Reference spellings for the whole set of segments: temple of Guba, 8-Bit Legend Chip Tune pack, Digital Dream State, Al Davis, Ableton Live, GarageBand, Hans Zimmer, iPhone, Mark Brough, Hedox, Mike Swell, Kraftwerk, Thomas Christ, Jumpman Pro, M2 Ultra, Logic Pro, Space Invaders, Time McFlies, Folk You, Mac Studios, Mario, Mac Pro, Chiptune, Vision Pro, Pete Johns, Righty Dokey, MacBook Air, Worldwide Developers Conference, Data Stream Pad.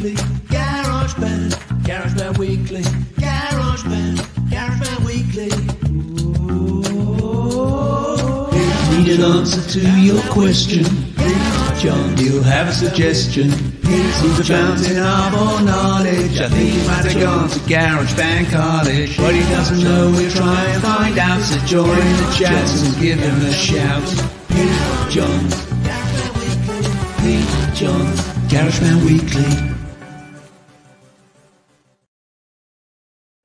Weekly, GarageBand, GarageBand Weekly, GarageBand, GarageBand Weekly. Ooh. Pete, need an answer to your question. Pete John, do you have a suggestion? Pete seems a fountain of all knowledge. I think he might have gone to GarageBand College. What he doesn't know, we'll try and find out. So join the chat and give him a shout. Pete Johns, Pete Johns, GarageBand Weekly.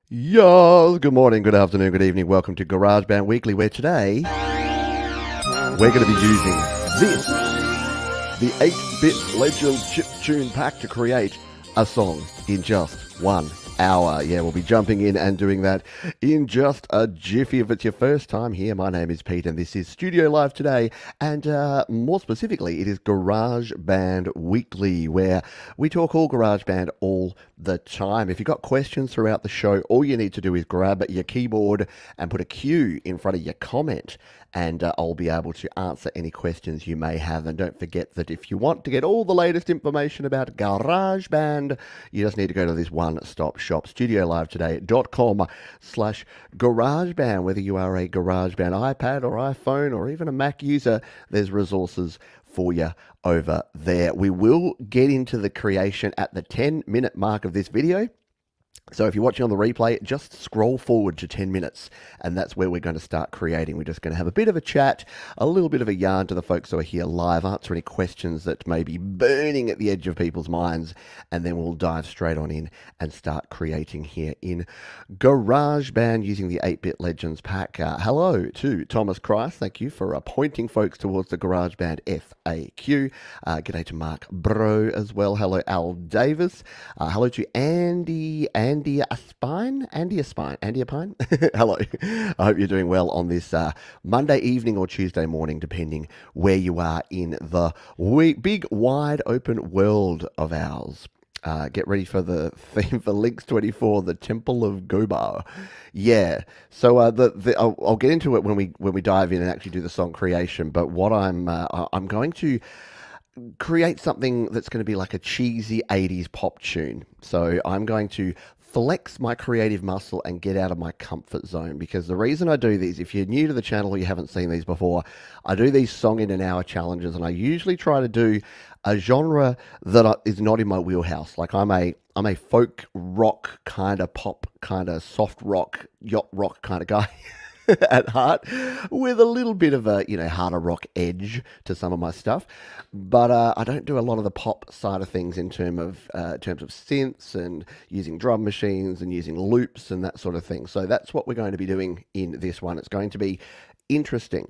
Yo, good morning, good afternoon, good evening. Welcome to GarageBand Weekly, where today we're going to be using this, the 8-Bit Legend Chip Tune pack, to create a song in just 1 hour. Yeah, we'll be jumping in and doing that in just a jiffy. If it's your first time here, my name is Pete and this is Studio Live Today, and more specifically it is GarageBand Weekly, where we talk all GarageBand all the time. If you've got questions throughout the show, all you need to do is grab your keyboard and put a Q in front of your comment, and I'll be able to answer any questions you may have. And don't forget that if you want to get all the latest information about GarageBand, you just need to go to this one-stop shop, studiolivetoday.com/GarageBand. Whether you are a GarageBand iPad or iPhone or even a Mac user, there's resources for you over there. We will get into the creation at the 10-minute mark of this video. So if you're watching on the replay, just scroll forward to 10 minutes, and that's where we're going to start creating. We're just going to have a bit of a chat, a little bit of a yarn to the folks who are here live, answer any questions that may be burning at the edge of people's minds, and then we'll dive straight on in and start creating here in GarageBand using the 8-Bit Legends pack. Hello to Thomas Christ. Thank you for pointing folks towards the GarageBand FAQ. G'day to Mark Brough as well. Hello, Al Davis. Hello to Andy Aspine. Hello. I hope you're doing well on this Monday evening or Tuesday morning, depending where you are in the big, wide open world of ours. Get ready for the theme for Links 24, the Temple of Guba. Yeah. So I'll get into it when we dive in and actually do the song creation. But what I'm going to create something that's going to be like a cheesy 80s pop tune. So I'm going to flex my creative muscle and get out of my comfort zone, because the reason I do these, if you're new to the channel or you haven't seen these before, I do these song in an hour challenges, and I usually try to do a genre that is not in my wheelhouse. Like I'm a folk rock kind of pop kind of soft rock, yacht rock kind of guy. At heart, with a little bit of a, you know, harder rock edge to some of my stuff, but I don't do a lot of the pop side of things in terms of synths and using drum machines and using loops and that sort of thing. So that's what we're going to be doing in this one. It's going to be interesting.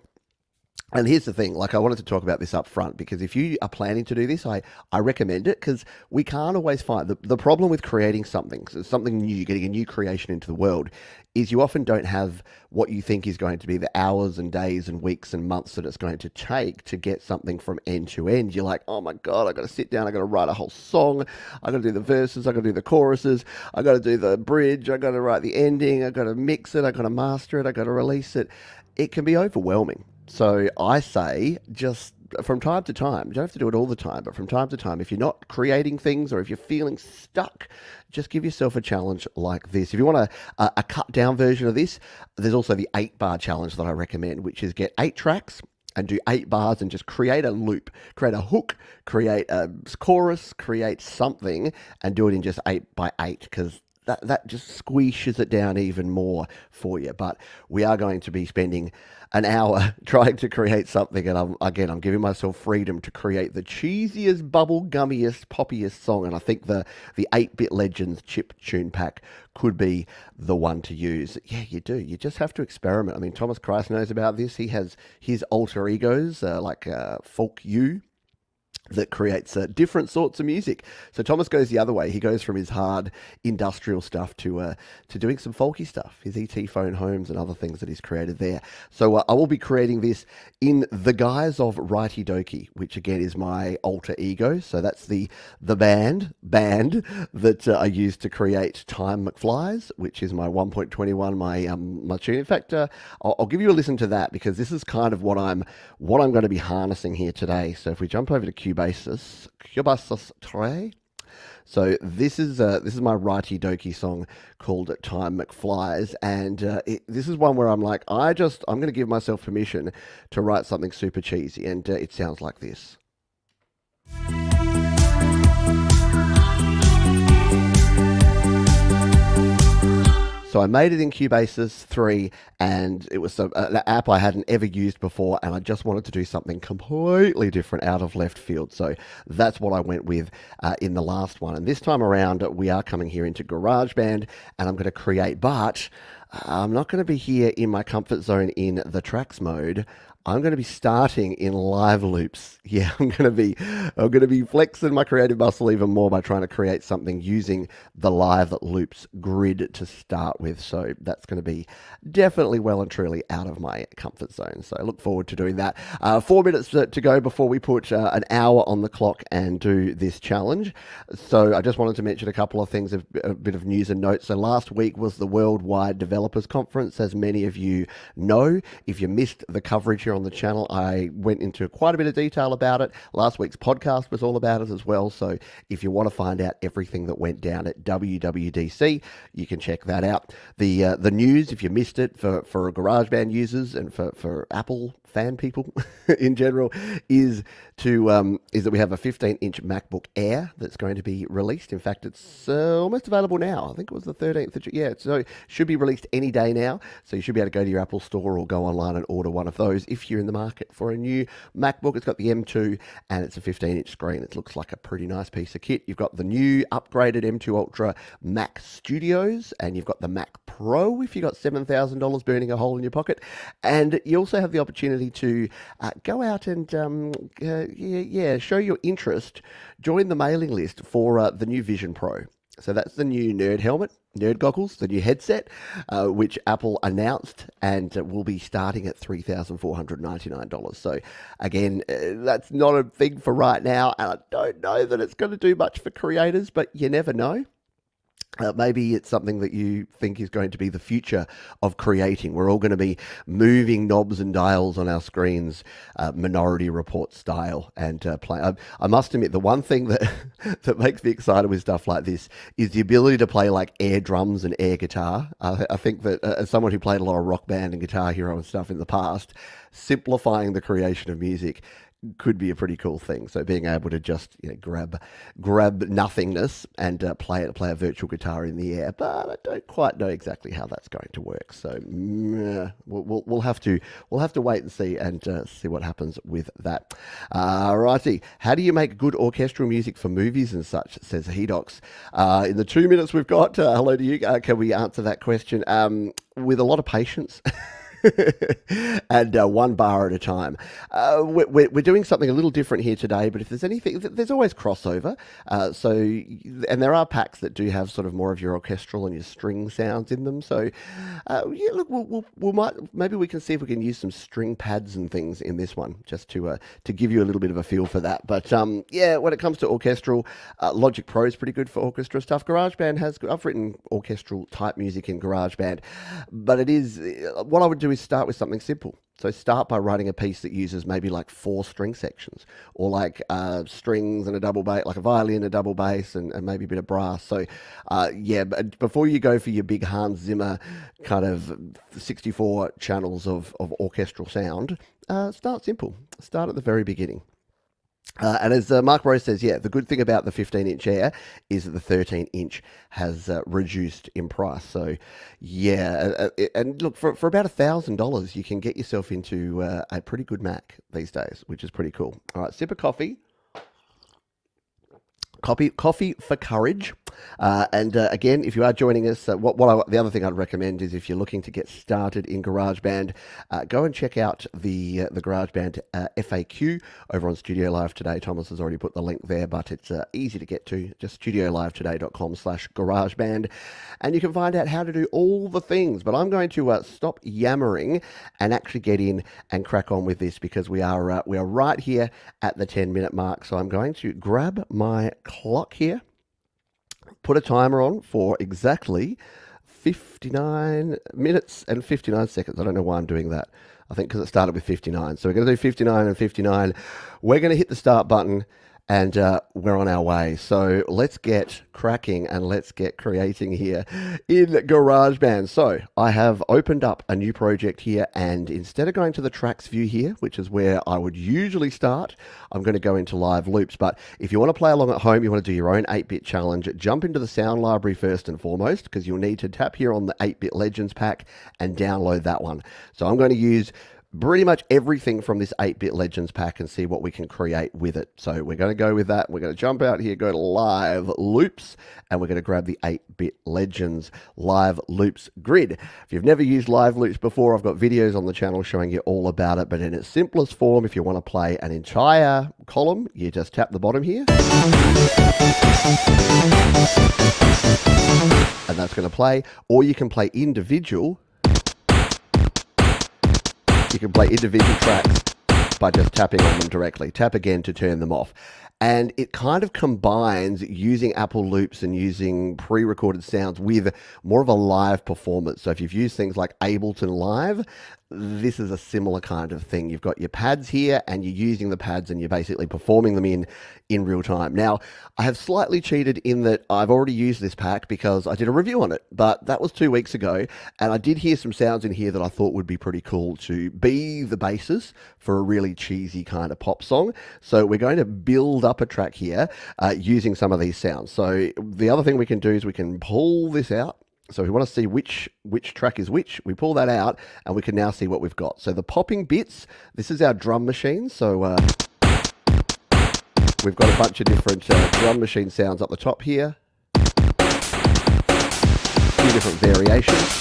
And here's the thing, like I wanted to talk about this up front, because if you are planning to do this, I recommend it, because we can't always find the problem with creating something new, getting a new creation into the world, is you often don't have what you think is going to be the hours and days and weeks and months that it's going to take to get something from end to end. You're like, oh my God, I've got to sit down, I've got to write a whole song, I've got to do the verses, I've got to do the choruses, I've got to do the bridge, I've got to write the ending, I've got to mix it, I've got to master it, I've got to release it. It can be overwhelming. So I say, just from time to time, you don't have to do it all the time, but from time to time, if you're not creating things or if you're feeling stuck, just give yourself a challenge like this. If you want a cut down version of this, there's also the 8-bar challenge that I recommend, which is get 8 tracks and do 8 bars and just create a loop, create a hook, create a chorus, create something, and do it in just 8 by 8, because that just squeezes it down even more for you. But we are going to be spending an hour trying to create something, and I'm giving myself freedom to create the cheesiest, bubblegummiest, poppiest song, and I think the 8-Bit Legends Chip Tune pack could be the one to use. Yeah, you do. You just have to experiment. I mean, Thomas Christ knows about this. He has his alter egos, like Folk You, that creates different sorts of music. So Thomas goes the other way. He goes from his hard industrial stuff to doing some folky stuff, his ET Phone Homes and other things that he's created there. So I will be creating this in the guise of Righty Dokey, which again is my alter ego. So that's the band that I use to create Time McFlies, which is my 1.21, my tune. In fact, I'll give you a listen to that, because this is kind of what I'm going to be harnessing here today. So if we jump over to Cubasis tray, So this is my Righty Dokey song called Time McFlies, and this is one where I'm like, I'm going to give myself permission to write something super cheesy, and it sounds like this. So I made it in Cubasis 3, and it was an app I hadn't ever used before, and I just wanted to do something completely different out of left field. So that's what I went with in the last one. And this time around, we are coming here into GarageBand, and I'm going to create, but I'm not going to be here in my comfort zone in the tracks mode. I'm going to be starting in live loops. Yeah, I'm going to be flexing my creative muscle even more by trying to create something using the live loops grid to start with. So that's going to be definitely well and truly out of my comfort zone. So I look forward to doing that. 4 minutes to go before we put an hour on the clock and do this challenge. So I just wanted to mention a couple of things, a bit of news and notes. So last week was the Worldwide Developers Conference, as many of you know. If you missed the coverage here on the channel, I went into quite a bit of detail about it. Last week's podcast was all about it as well. So if you want to find out everything that went down at WWDC, you can check that out. The news, if you missed it, for GarageBand users and for Apple fan people in general, is that we have a 15-inch MacBook Air that's going to be released. In fact, it's almost available now. I think it was the 13th of June. Yeah, so it should be released any day now. So you should be able to go to your Apple store or go online and order one of those if you're in the market for a new MacBook. It's got the M2 and it's a 15-inch screen. It looks like a pretty nice piece of kit. You've got the new upgraded M2 Ultra Mac Studios, and you've got the Mac Pro if you've got $7,000 burning a hole in your pocket. And you also have the opportunity to go out and show your interest. Join the mailing list for the new Vision Pro. So that's the new nerd helmet, nerd goggles, the new headset, which Apple announced and will be starting at $3,499. So again, that's not a thing for right now. And I don't know that it's going to do much for creators, but you never know. Maybe it's something that you think is going to be the future of creating. We're all going to be moving knobs and dials on our screens, Minority Report style, and play. I must admit, the one thing that that makes me excited with stuff like this is the ability to play like air drums and air guitar. I think that as someone who played a lot of Rock Band and Guitar Hero and stuff in the past, simplifying the creation of music could be a pretty cool thing. So being able to just grab nothingness and play a virtual guitar in the air, but I don't quite know exactly how that's going to work. So we'll have to wait and see what happens with that. Alrighty, how do you make good orchestral music for movies and such? Says Hedox. In the 2 minutes we've got, hello to you. Can we answer that question with a lot of patience? And one bar at a time. We're doing something a little different here today, but if there's anything, there's always crossover. And there are packs that do have sort of more of your orchestral and your string sounds in them. So yeah, look, maybe we can see if we can use some string pads and things in this one, just to give you a little bit of a feel for that. But yeah, when it comes to orchestral, Logic Pro is pretty good for orchestra stuff. GarageBand I've written orchestral type music in GarageBand, but it is, what I would do is start with something simple. So start by writing a piece that uses maybe like 4 string sections, or like strings and a double bass, like a violin, a double bass, and maybe a bit of brass. So yeah, but before you go for your big Hans Zimmer kind of 64 channels of orchestral sound, start simple. Start at the very beginning. And as Mark Rose says, yeah, the good thing about the 15-inch Air is that the 13-inch has reduced in price. So, yeah, and look, for about $1,000, you can get yourself into a pretty good Mac these days, which is pretty cool. All right, sip of coffee. Coffee for courage. Again, if you are joining us, the other thing I'd recommend is if you're looking to get started in GarageBand, go and check out the GarageBand FAQ over on Studio Live Today. Thomas has already put the link there, but it's easy to get to. Just studiolivetoday.com/GarageBand, and you can find out how to do all the things. But I'm going to stop yammering and actually get in and crack on with this, because we are right here at the 10-minute mark. So I'm going to grab my clock here, put a timer on for exactly 59 minutes and 59 seconds. I don't know why I'm doing that. I think because it started with 59. So we're going to do 59 and 59. We're going to hit the start button, and we're on our way. So let's get cracking and let's get creating here in GarageBand. So I have opened up a new project here, and instead of going to the tracks view here, which is where I would usually start, I'm going to go into live loops. But if you want to play along at home, you want to do your own 8-bit challenge, jump into the sound library first and foremost, because you'll need to tap here on the 8-bit Legends pack and download that one. So I'm going to use pretty much everything from this 8-bit Legends pack and see what we can create with it. So we're going to go with that. We're going to jump out here, go to Live Loops, and we're going to grab the 8-bit Legends Live Loops grid. If you've never used Live Loops before, I've got videos on the channel showing you all about it, but in its simplest form, if you want to play an entire column, you just tap the bottom here. And that's going to play, or you can play individual. You can play individual tracks by just tapping on them directly. Tap again to turn them off. And it kind of combines using Apple Loops and using pre-recorded sounds with more of a live performance. So if you've used things like Ableton Live, this is a similar kind of thing. You've got your pads here and you're using the pads and you're basically performing them in real time. Now, I have slightly cheated in that I've already used this pack because I did a review on it, but that was 2 weeks ago, and I did hear some sounds in here that I thought would be pretty cool to be the basis for a really cheesy kind of pop song. So we're going to build up a track here using some of these sounds. So the other thing we can do is we can pull this out. So if we want to see which track is which, we pull that out and we can now see what we've got. So the popping bits, this is our drum machine. So we've got a bunch of different drum machine sounds up the top here. A few different variations.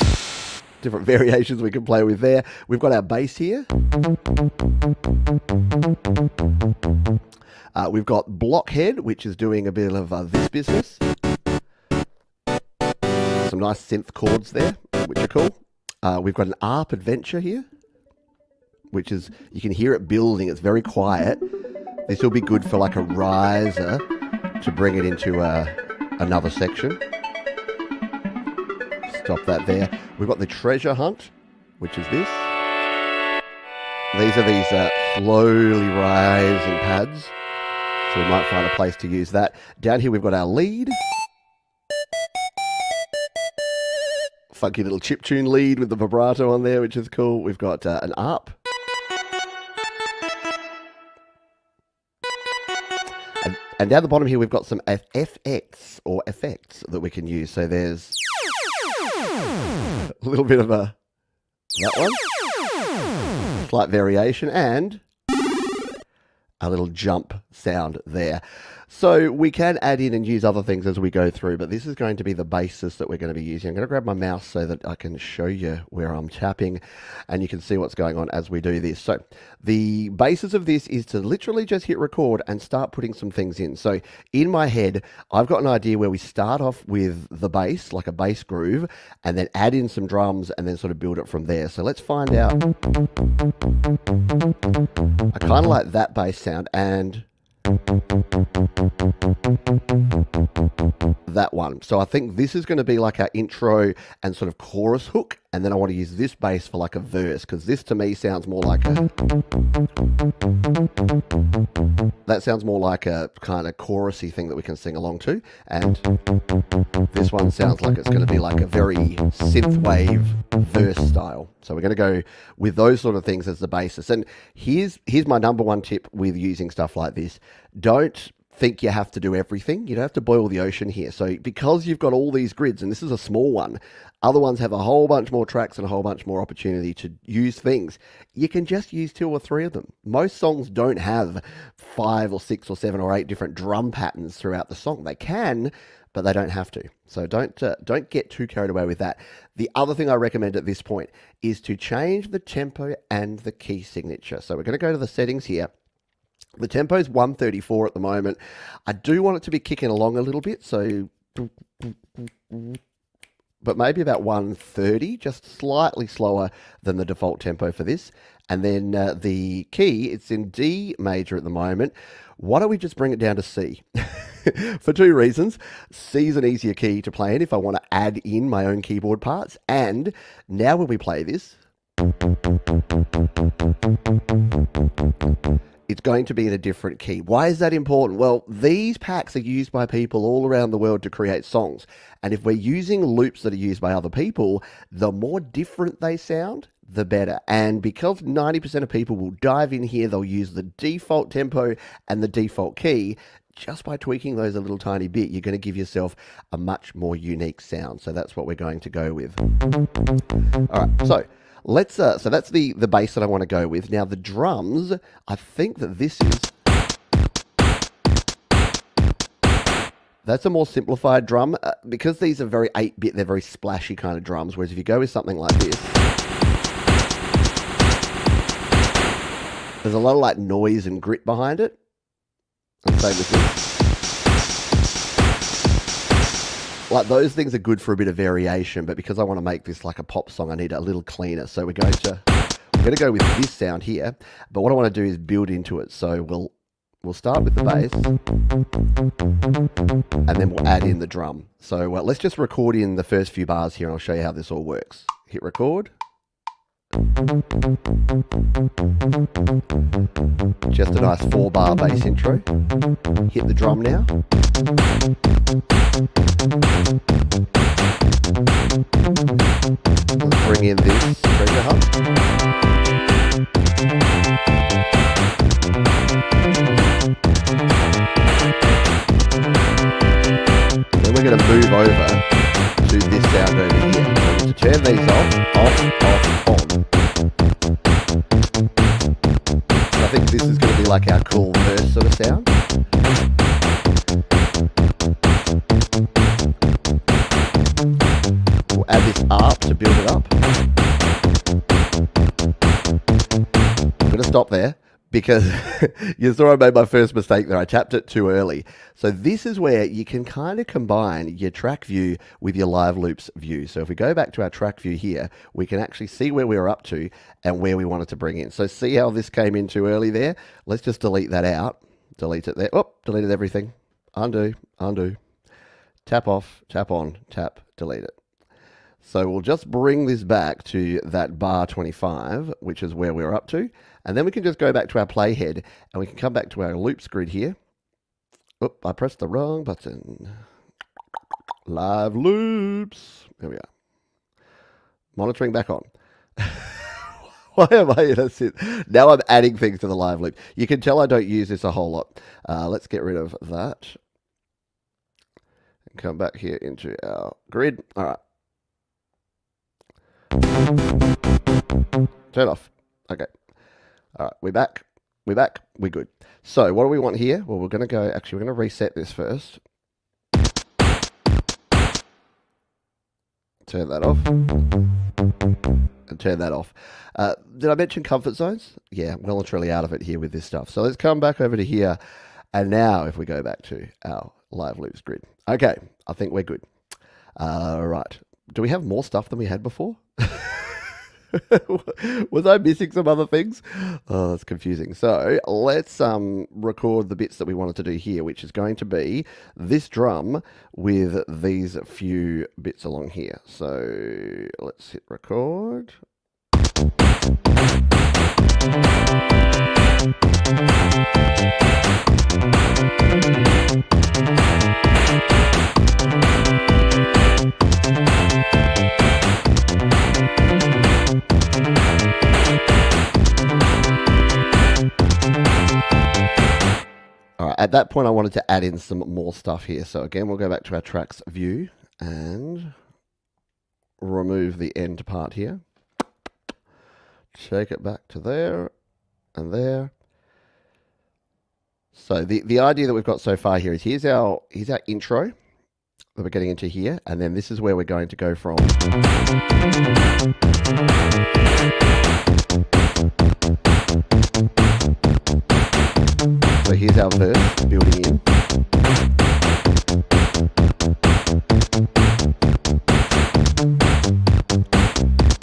Different variations we can play with there. We've got our bass here. We've got Blockhead, which is doing a bit of this business. Some nice synth chords there, which are cool. We've got an ARP Adventure here, which is, you can hear it building. It's very quiet. This will be good for like a riser to bring it into another section. Stop that there. We've got the Treasure Hunt, which is this. These are these slowly rising pads, so we might find a place to use that. Down here we've got our lead. Funky little chiptune lead with the vibrato on there, which is cool. We've got an ARP. And down the bottom here we've got some FX or effects that we can use. So there's a little bit of a, that one, slight variation, and a little jump sound there. So we can add in and use other things as we go through, but this is going to be the basis that we're going to be using. I'm going to grab my mouse so that I can show you where I'm tapping and you can see what's going on as we do this. So the basis of this is to literally just hit record and start putting some things in. So in my head, I've got an idea where we start off with the bass, like a bass groove, and then add in some drums and then sort of build it from there. So let's find out. I kind of like that bass sound and that one. So I think this is going to be like our intro and sort of chorus hook, and then I want to use this bass for like a verse, because this to me sounds more like a, that sounds more like a kind of chorusy thing that we can sing along to, and this one sounds like it's going to be like a very synthwave verse style. So we're going to go with those sort of things as the basis. And here's my number one tip with using stuff like this. Don't think you have to do everything. You don't have to boil the ocean here. So because you've got all these grids, and this is a small one, other ones have a whole bunch more tracks and a whole bunch more opportunity to use things. You can just use 2 or 3 of them. Most songs don't have 5 or 6 or 7 or 8 different drum patterns throughout the song. They can, but they don't have to. So don't get too carried away with that. The other thing I recommend at this point is to change the tempo and the key signature. So we're going to go to the settings here. The tempo is 134 at the moment. I do want it to be kicking along a little bit, so, but maybe about 130, just slightly slower than the default tempo for this. And then the key, it's in D major at the moment. Why don't we just bring it down to C? For 2 reasons. C is an easier key to play in if I want to add in my own keyboard parts. And now when we play this, it's going to be in a different key. Why is that important? Well, these packs are used by people all around the world to create songs. And if we're using loops that are used by other people, the more different they sound, the better. And because 90% of people will dive in here, they'll use the default tempo and the default key. Just by tweaking those a little tiny bit, you're going to give yourself a much more unique sound. So that's what we're going to go with. All right, so let's so that's the bass that I want to go with. Now the drums, I think that this is, that's a more simplified drum, because these are very 8-bit, they're very splashy kind of drums, whereas if you go with something like this, there's a lot of like noise and grit behind it. And same with this. Like those things are good for a bit of variation, but because I want to make this like a pop song, I need a little cleaner. So we're going to go with this sound here, but what I want to do is build into it. So we'll start with the bass, and then we'll add in the drum. So let's just record in the first few bars here, and I'll show you how this all works. Hit record. Just a nice 4-bar bass intro. Hit the drum now. Let's bring in this treasure hunt. Then we're going to move over to this sound over here. To turn these off. I think this is going to be like our cool verse sort of sound. We'll add this ARP to build it up. I'm going to stop there, because you saw I made my first mistake there. I tapped it too early. So this is where you can kind of combine your track view with your live loops view. So if we go back to our track view here, we can actually see where we were up to and where we wanted to bring in. So see how this came in too early there? Let's just delete that out. Delete it there. Oh, deleted everything. Undo, undo. Tap off, tap on, tap, delete it. So we'll just bring this back to that bar 25, which is where we're up to. And then we can just go back to our playhead, and we can come back to our loops grid here. Oop, I pressed the wrong button. Live loops. There we are. Monitoring back on. Why am I here? That's it. Now I'm adding things to the live loop. You can tell I don't use this a whole lot. Let's get rid of that. And come back here into our grid. All right. Turn off. Okay. All right. We're back. We're back. We're good. So what do we want here? Well, we're going to go, actually, we're going to reset this first. Turn that off. And turn that off. Did I mention comfort zones? Yeah, well and truly out of it here with this stuff. So let's come back over to here. And now if we go back to our live loops grid. Okay. I think we're good. All right. Do we have more stuff than we had before? Was I missing some other things? Oh, that's confusing. So let's record the bits that we wanted to do here, which is going to be this drum with these few bits along here. So let's hit record. Alright, at that point I wanted to add in some more stuff here. So again, we'll go back to our tracks view and remove the end part here. Take it back to there and there. So the idea that we've got so far here is here's our intro that we're getting into here, and then this is where we're going to go from. So here's our verse building in.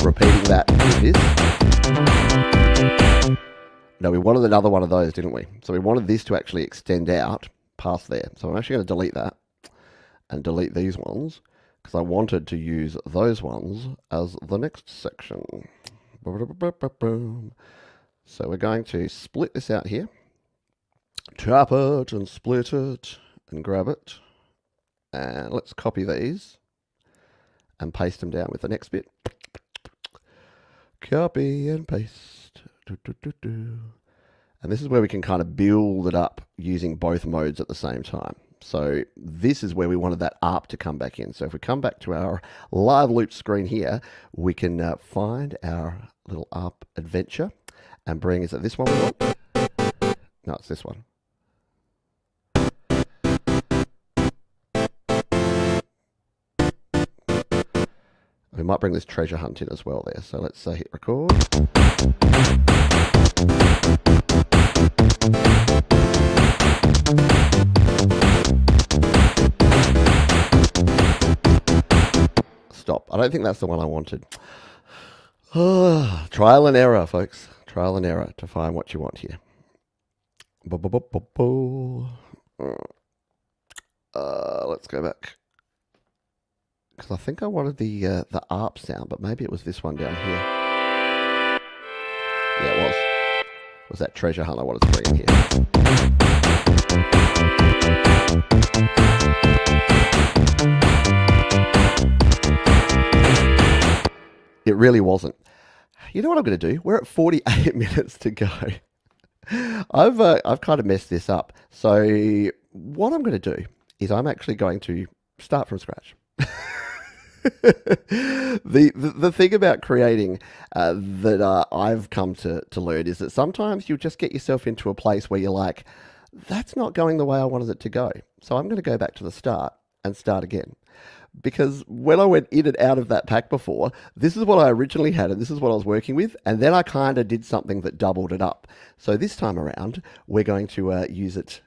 Repeating that with this. No, we wanted another one of those, didn't we? So we wanted this to actually extend out past there. So I'm actually going to delete that and delete these ones, because I wanted to use those ones as the next section. So we're going to split this out here. chop it and split it and grab it. And let's copy these and paste them down with the next bit. Copy and paste. And this is where we can kind of build it up using both modes at the same time. So this is where we wanted that ARP to come back in. So if we come back to our live loop screen here, we can find our little ARP adventure and bring, is it this one? No, it's this one. We might bring this treasure hunt in as well there. So let's hit record. Stop. I don't think that's the one I wanted. Trial and error, folks. Trial and error to find what you want here. Let's go back. Because I think I wanted the ARP sound, but maybe it was this one down here. Yeah, it was. It was that treasure hunt I wanted to bring in here. It really wasn't. You know what I'm going to do? We're at 48 minutes to go. I've kind of messed this up. So what I'm going to do is I'm actually going to start from scratch. The thing about creating that I've come to learn is that sometimes you'll just get yourself into a place where you're like, that's not going the way I wanted it to go. So I'm going to go back to the start and start again. Because when I went in and out of that pack before, this is what I originally had and this is what I was working with. And then I kind of did something that doubled it up. So this time around, we're going to use it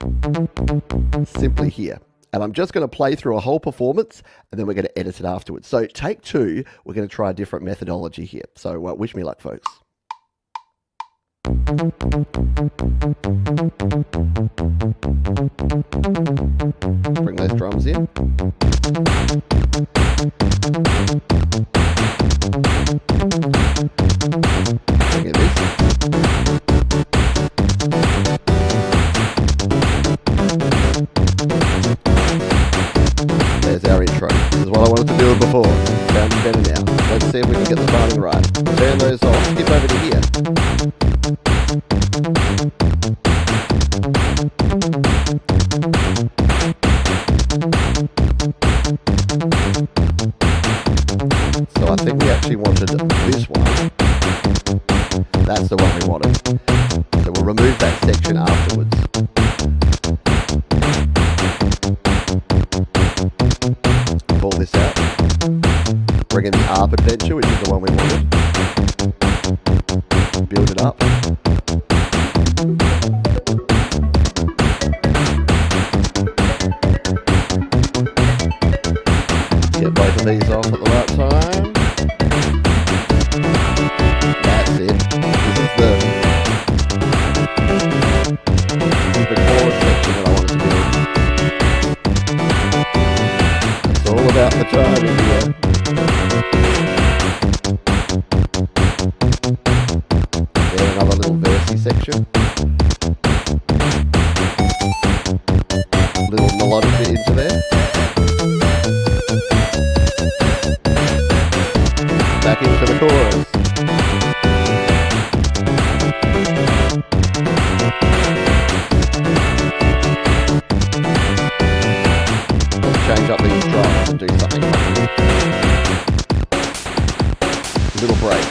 simply here. And I'm just going to play through a whole performance and then we're going to edit it afterwards. So take two, we're going to try a different methodology here. So wish me luck, folks. Bring those drums in. Get this. Our intro. This is what I wanted to do before. Sounds better now. Let's see if we can get the timing right. Turn those off. Skip over to here. So I think we actually wanted this one. That's the one we wanted. So we'll remove that section afterwards. Pull this out, bring in the ARP adventure, which is the one we wanted, build it up. Get both of these off at the right time. That's it. This is the chorus section that I wanted to do. About the time in here. There's another little versy section. A little melodic bit into there. Back into the chorus. Change up these drums and do something. A little break.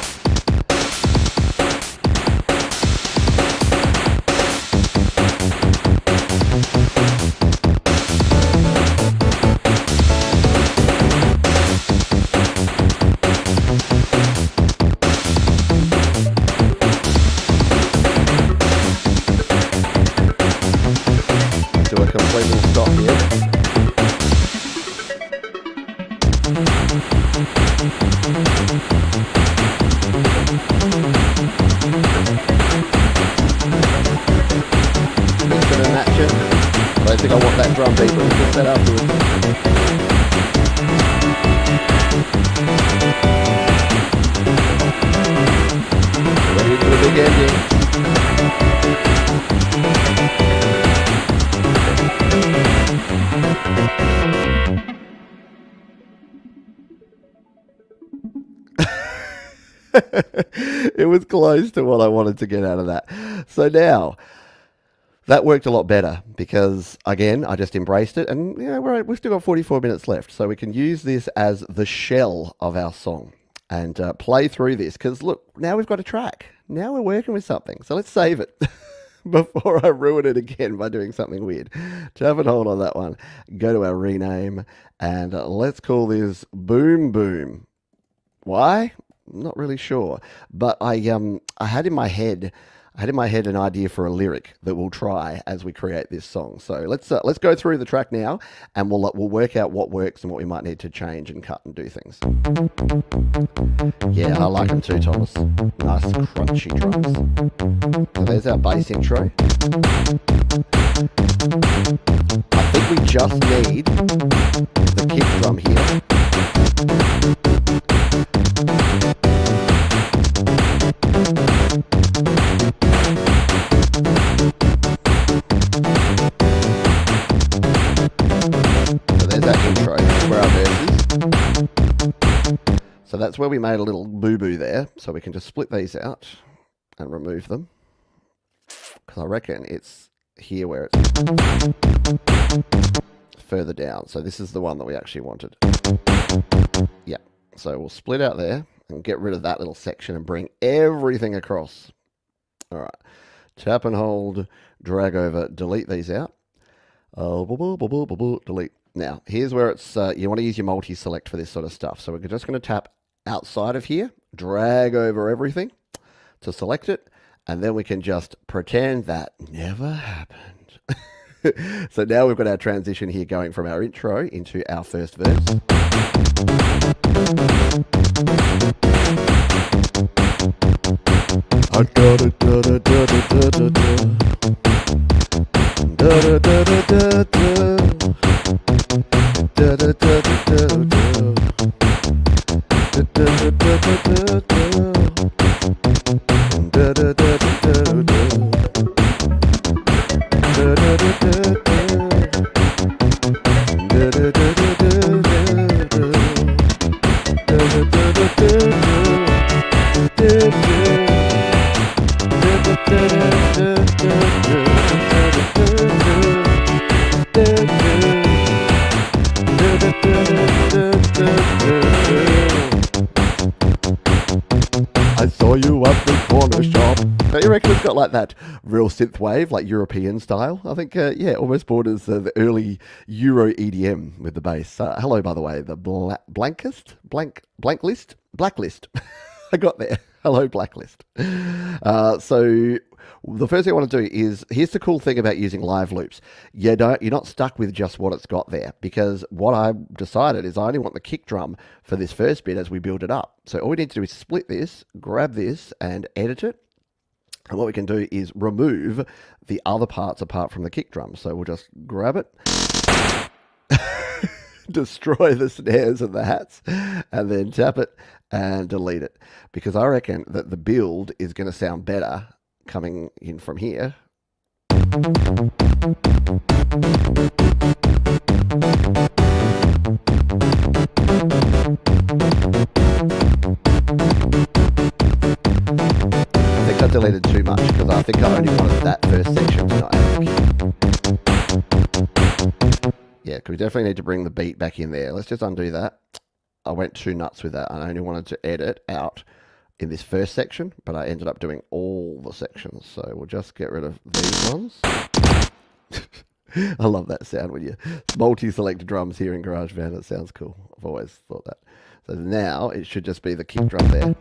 Do a complete little stop here. I think I want that drum beat, but we'll get that afterwards. Ready for the big ending. It was close to what I wanted to get out of that. So now, that worked a lot better because, again, I just embraced it. And, you know, we've still got 44 minutes left. So we can use this as the shell of our song and play through this. Because, look, now we've got a track. Now we're working with something. So let's save it before I ruin it again by doing something weird. Tap and hold on that one. Go to our rename. And let's call this Boom Boom. Why? I'm not really sure. But I had in my head an idea for a lyric that we'll try as we create this song. So let's go through the track now, and we'll work out what works and what we might need to change and cut and do things. Yeah, I like them too, Thomas. Nice crunchy drums. So there's our bass intro. I think we just need the kick drum here. So that's where we made a little boo-boo there. So we can just split these out and remove them. Because I reckon it's here where it's further down. So this is the one that we actually wanted. Yeah. So we'll split out there and get rid of that little section and bring everything across. All right. Tap and hold, drag over, delete these out. Delete. Now, here's where it's you want to use your multi-select for this sort of stuff. So we're just going to tap outside of here, drag over everything to select it, and then we can just pretend that never happened. So now we've got our transition here going from our intro into our first verse. Like that real synth wave, like European style. I think, yeah, almost borders the early Euro EDM with the bass. Hello, by the way, the blacklist. I got there. Hello, blacklist. So the first thing I want to do is, here's the cool thing about using live loops. You're not stuck with just what it's got there, because what I decided is I only want the kick drum for this first bit as we build it up. So all we need to do is split this, grab this, and edit it. And what we can do is remove the other parts apart from the kick drum. So we'll just grab it, destroy the snares and the hats, and then tap it and delete it. Because I reckon that the build is going to sound better coming in from here. Deleted too much because I think I only wanted that first section to not add. Yeah, because we definitely need to bring the beat back in there. Let's just undo that. I went too nuts with that. I only wanted to edit out in this first section, but I ended up doing all the sections. So we'll just get rid of these ones. I love that sound when you multi-select drums here in GarageBand. It sounds cool. I've always thought that. So now it should just be the kick drum there.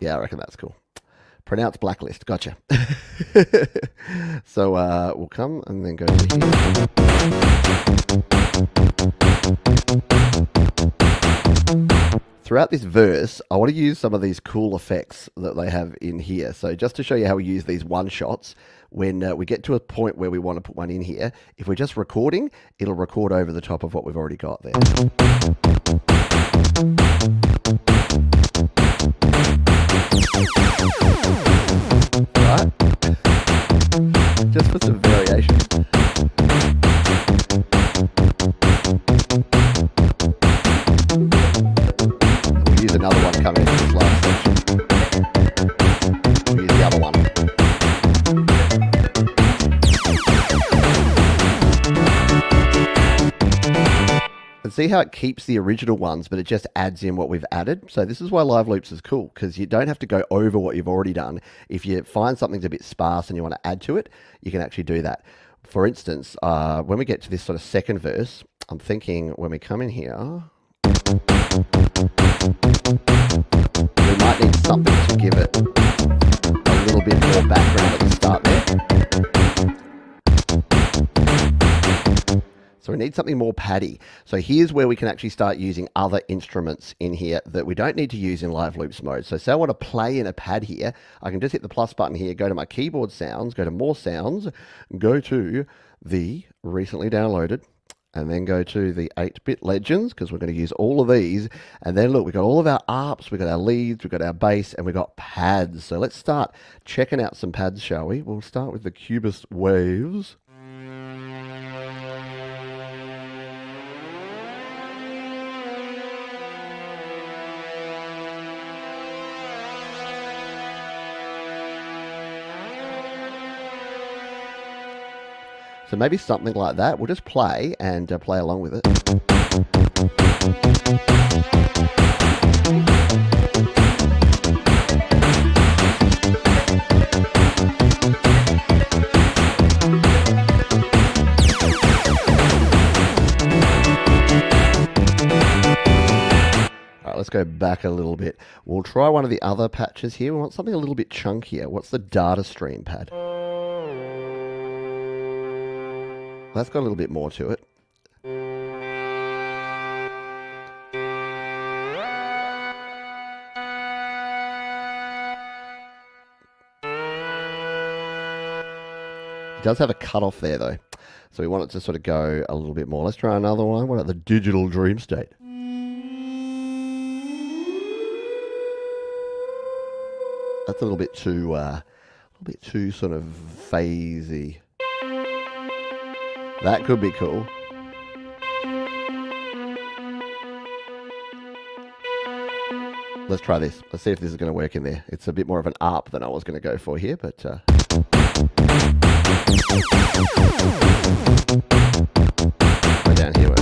Yeah, I reckon that's cool. Pronounce blacklist. Gotcha. So we'll come and then go to here. Throughout this verse, I want to use some of these cool effects that they have in here. So just to show you how we use these one-shots, when we get to a point where we want to put one in here, if we're just recording, it'll record over the top of what we've already got there. Right? Just for some another one coming as well. Here's the other one. And see how it keeps the original ones, but it just adds in what we've added. So this is why Live Loops is cool, because you don't have to go over what you've already done. If you find something's a bit sparse and you want to add to it, you can actually do that. For instance, when we get to this sort of second verse, I'm thinking when we come in here, we might need something to give it a little bit more background at the start there. So we need something more paddy. So here's where we can actually start using other instruments in here that we don't need to use in Live Loops mode. So say I want to play in a pad here, I can just hit the plus button here, go to my keyboard sounds, go to more sounds, go to the recently downloaded, and then go to the 8-Bit Legends, because we're going to use all of these. And then look, we've got all of our arps, we've got our leads, we've got our bass, and we've got pads. So let's start checking out some pads, shall we? We'll start with the Cubasis waves. So maybe something like that. We'll just play and play along with it. All right, let's go back a little bit. We'll try one of the other patches here. We want something a little bit chunkier. What's the data stream pad? That's got a little bit more to it. It does have a cutoff there though. So we want it to sort of go a little bit more. Let's try another one. What about the digital dream state? That's a little bit too sort of phasey. That could be cool. Let's try this. Let's see if this is going to work in there. It's a bit more of an arp than I was going to go for here, but... Right down here.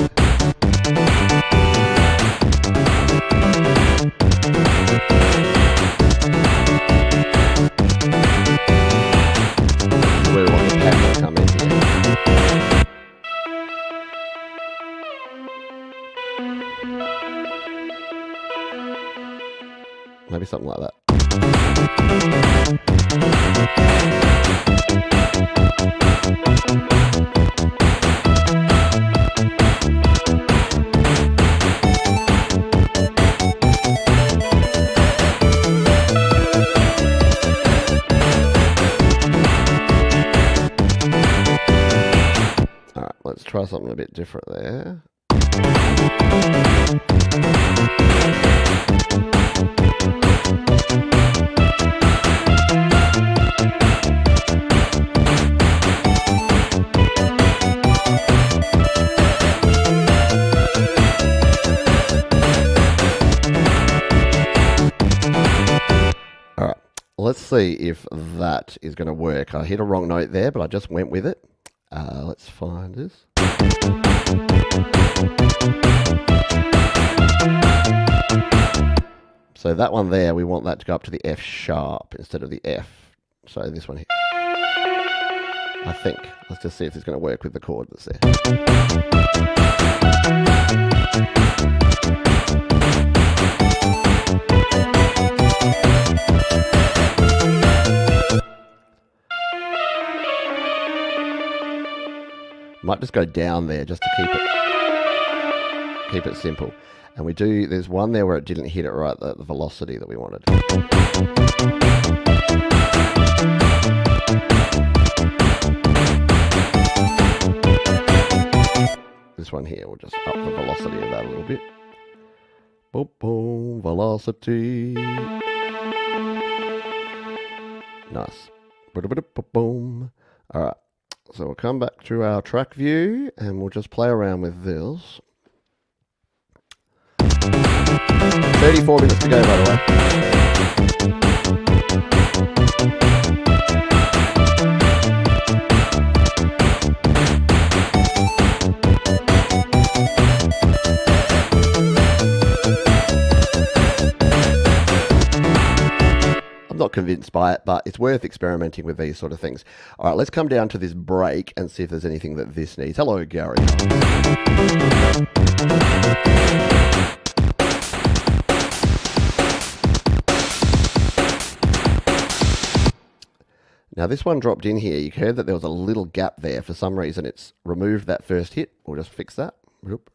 Where do I want the pad to come in here? Maybe something like that. All right, let's try something a bit different there. All right, let's see if that is going to work. I hit a wrong note there, but I just went with it. Let's find this. So that one there, we want that to go up to the F sharp instead of the F. So this one here, I think. Let's just see if it's going to work with the chord that's there. Might just go down there just to keep it simple. And we do, there's one there where it didn't hit it right, the velocity that we wanted. This one here, we'll just up the velocity of that a little bit. Boom, boom, velocity. Nice. Boom. All right. So we'll come back to our track view and we'll just play around with this. 34 minutes to go, by the way. I'm not convinced by it, but it's worth experimenting with these sort of things. All right, let's come down to this break and see if there's anything that this needs. Hello, Gary. Now this one dropped in here. You heard that there was a little gap there. For some reason it's removed that first hit. We'll just fix that. Oop.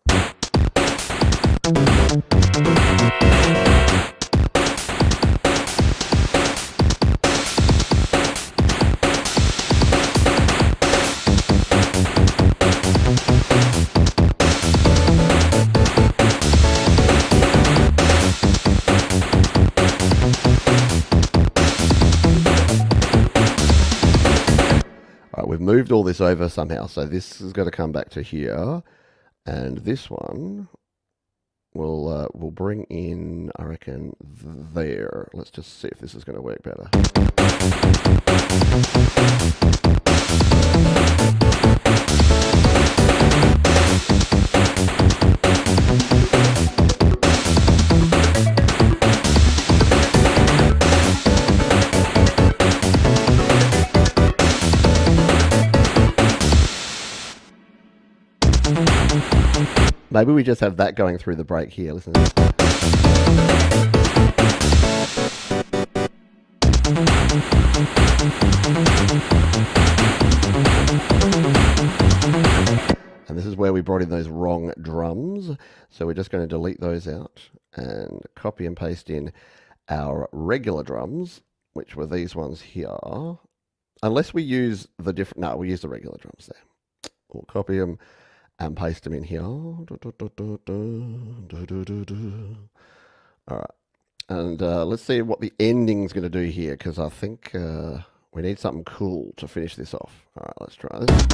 Moved all this over somehow, so this is going to come back to here, and this one will bring in, I reckon, there. Let's just see if this is going to work better. Maybe we just have that going through the break here. Listen to this. And this is where we brought in those wrong drums. So we're just going to delete those out and copy and paste in our regular drums, which were these ones here. Unless we use the different... No, we use the regular drums there. We'll copy them and paste them in here. All right. And let's see what the ending's going to do here, because I think we need something cool to finish this off. All right, let's try this.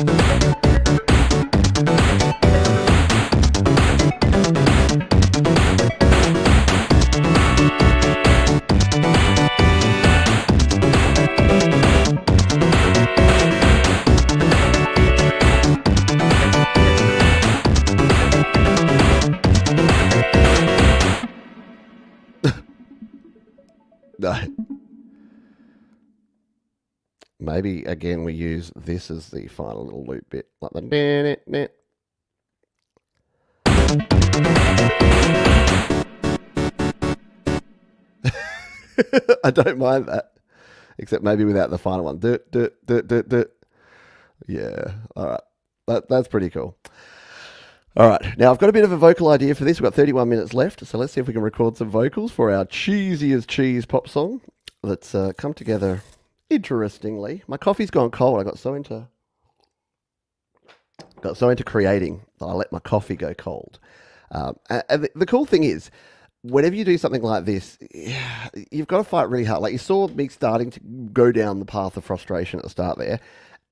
No. Maybe again we use this as the final little loop bit, like the net. I don't mind that, except maybe without the final one. Yeah. All right. That's pretty cool. All right, now I've got a bit of a vocal idea for this. We've got 31 minutes left, so let's see if we can record some vocals for our cheesy as cheese pop song that's come together interestingly. My coffee's gone cold. I got so into creating that I let my coffee go cold. And the cool thing is, whenever you do something like this, you've got to fight really hard. Like you saw me starting to go down the path of frustration at the start there.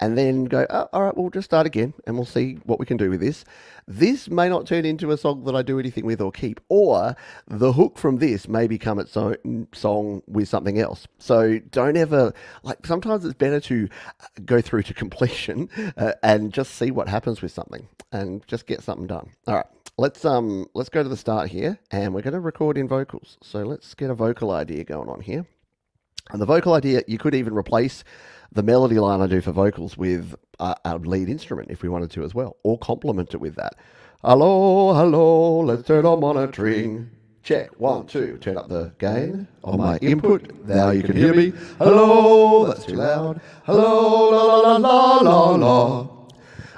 And then go, oh, all right, we'll just start again and we'll see what we can do with this. This may not turn into a song that I do anything with or keep, or the hook from this may become its own song with something else. So don't ever, like, sometimes it's better to go through to completion and just see what happens with something and just get something done. All right, let's go to the start here, and we're going to record in vocals. So let's get a vocal idea going on here. And the vocal idea, you could even replace the melody line I do for vocals with our lead instrument if we wanted to as well, or complement it with that. Hello, hello, let's turn on monitoring. Check, 1, 2, turn up the gain on my input. Now you can hear me. Hello, that's too loud. Hello, la la la la la. All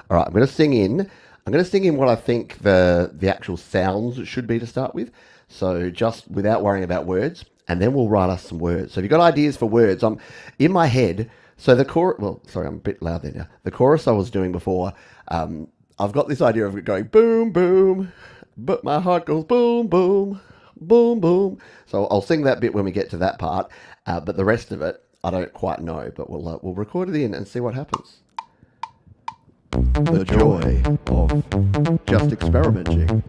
right, I'm going to sing in. I'm going to sing in what I think the actual sounds should be to start with. So just without worrying about words, and then we'll write us some words. So if you've got ideas for words, I'm in my head. So the chorus, well, sorry, I'm a bit loud there now. The chorus I was doing before, I've got this idea of it going boom, boom, but my heart goes boom, boom, boom, boom. So I'll sing that bit when we get to that part, but the rest of it, I don't quite know, but we'll record it in and see what happens. The joy of just experimenting.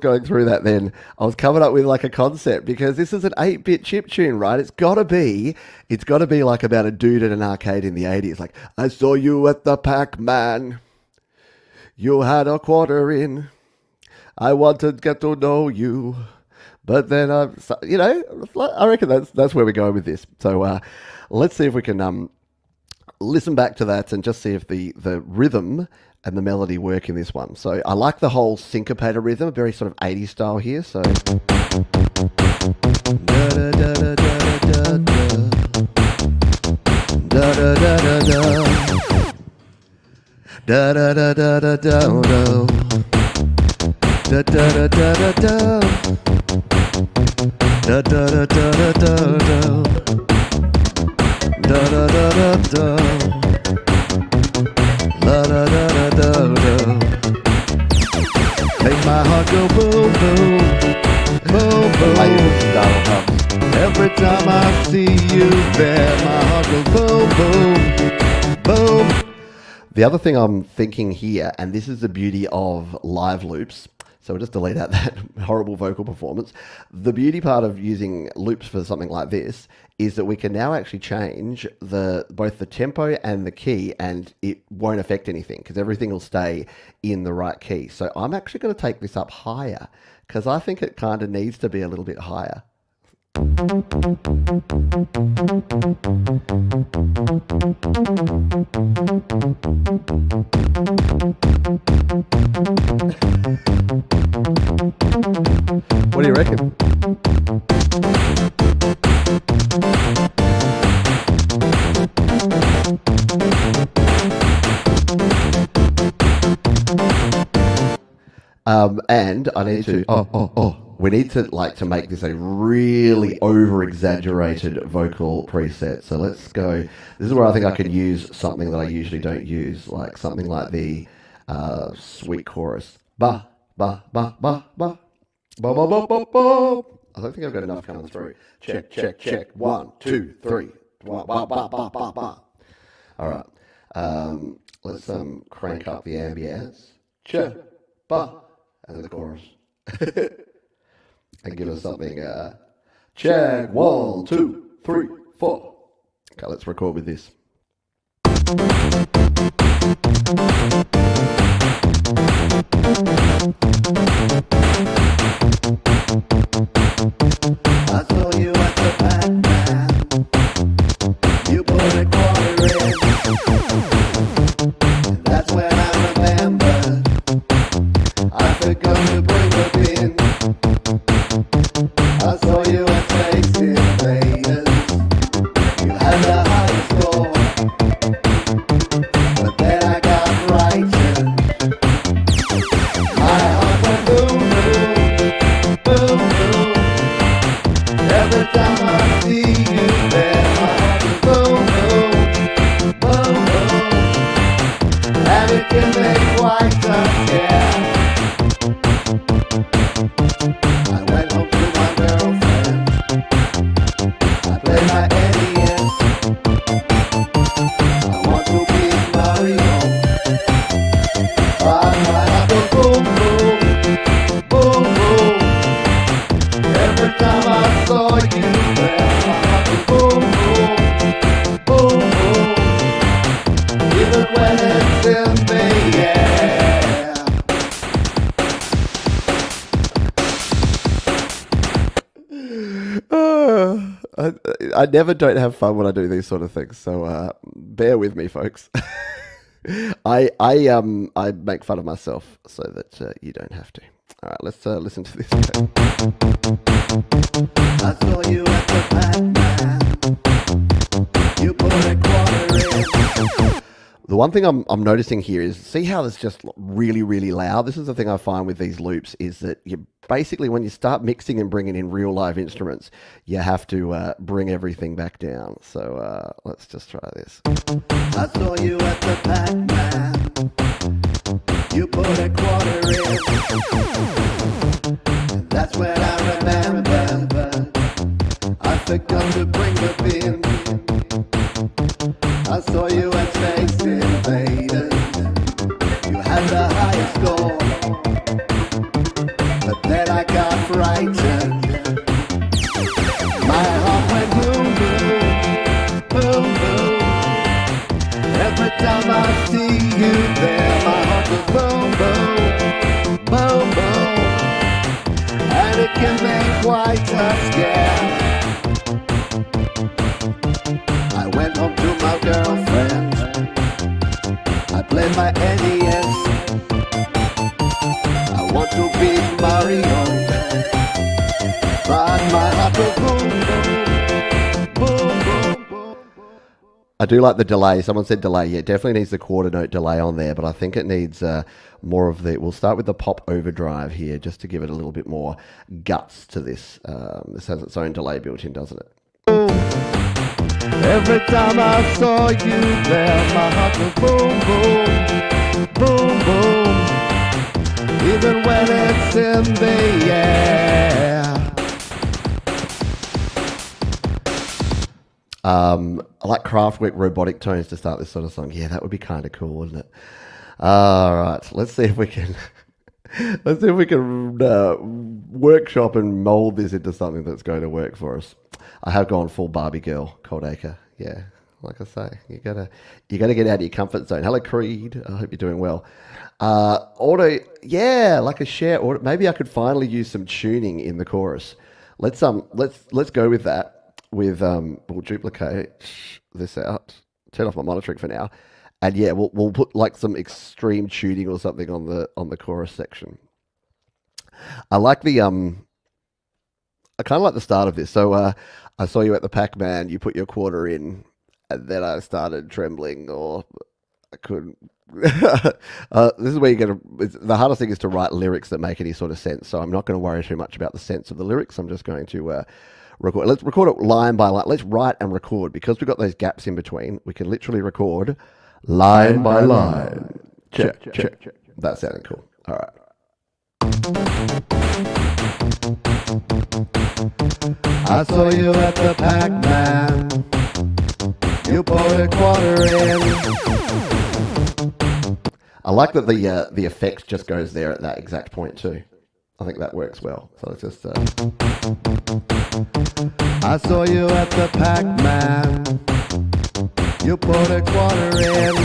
Going through that then, I was coming up with like a concept, because this is an 8-bit chip tune, right? It's got to be like about a dude at an arcade in the 80s, like, I saw you at the Pac-Man. You had a quarter in. I wanted to get to know you. But then, you know, I reckon that's where we're going with this. So let's see if we can listen back to that and just see if the rhythm and the melody work in this one. So I like the whole syncopated rhythm, very sort of 80s style here. So make my heart go boom, boom, boom, boom. I use this dial pump. Every time I see you there, my heart goes boom, boom, boom. The other thing I'm thinking here, and this is the beauty of live loops, so we'll just delete out that horrible vocal performance. The beauty part of using loops for something like this is that we can now actually change both the tempo and the key, and it won't affect anything because everything will stay in the right key. So I'm actually going to take this up higher because I think it kind of needs to be a little bit higher. What do you reckon? And I need to we need to make this a really over-exaggerated vocal preset. So let's go. This is where I think I can use something that I usually don't use, like something like the sweet chorus. Ba ba ba ba ba ba ba ba ba ba. I don't think I've got enough coming through. Check check check. 1 2 3. Ba ba ba ba ba ba. All right. Let's crank up the ambience. Cha ba, and then the chorus. And give us something, check, 1, 2, 3, 4. Okay, let's record with this. I saw you at the Pac-Man. You put a quarter in. That's when I remembered I forgot to bring the bin. I saw you at Space Invaders. You had the highest score, but then I got frightened. My heart went boom, boom, boom, boom. Every time I see you there, my heart went boom, boom, boom, boom. I never don't have fun when I do these sort of things, so bear with me, folks. I make fun of myself so that you don't have to. All right, let's listen to this. I saw you at the Pac-Man. You put a quarter in. The one thing I'm noticing here is, see how it's just really, really loud? This is the thing I find with these loops, is that you basically, when you start mixing and bringing in real live instruments, you have to bring everything back down. So let's just try this. I saw you at the Pac-Man. You put a quarter in. That's when I remember. I forgot to bring the bin. I saw you at Space Invaders. You had the highest score, but then I got frightened. My heart went boom boom, boom boom. Every time I see you there, my heart goes boom boom, boom boom, and it can make quite a scare. Home to my girlfriend, I play my NES. I want to beat Mario, but my heart will boom, boom, boom, boom. I do like the delay. Someone said delay. Yeah, it definitely needs the quarter note delay on there, but I think it needs more of the... We'll start with the pop overdrive here, just to give it a little bit more guts to this. This has its own delay built in, doesn't it? Every time I saw you there, my heart was boom, boom, boom, boom, even when it's in the air. I like Kraftwerk robotic tones to start this sort of song. Yeah, that would be kind of cool, wouldn't it? All right, let's see if we can... Let's see if we can workshop and mold this into something that's going to work for us. I have gone full Barbie girl, Cold Acre. Yeah, like I say, you gotta get out of your comfort zone. Hello, Creed. I hope you're doing well. Auto, yeah, like a share auto. Maybe I could finally use some tuning in the chorus. Let's go with that. With we'll duplicate this out. Turn off my monitoring for now. And yeah, we'll put like some extreme tuning or something on the chorus section. I like the I kind of like the start of this. So I saw you at the Pac-Man. You put your quarter in, and then I started trembling, or I couldn't. This is where you're gonna. The hardest thing is to write lyrics that make any sort of sense. So I'm not going to worry too much about the sense of the lyrics. I'm just going to. Record. Let's record it line by line. Let's write and record, because we've got those gaps in between. We can literally record line by line. Check. That sounded cool. All right. I saw you at the Pac-Man. You poured a quarter in. I like that the effect just goes there at that exact point too. I think that works well. So let's just. I saw you at the Pac-Man. You put a quarter in.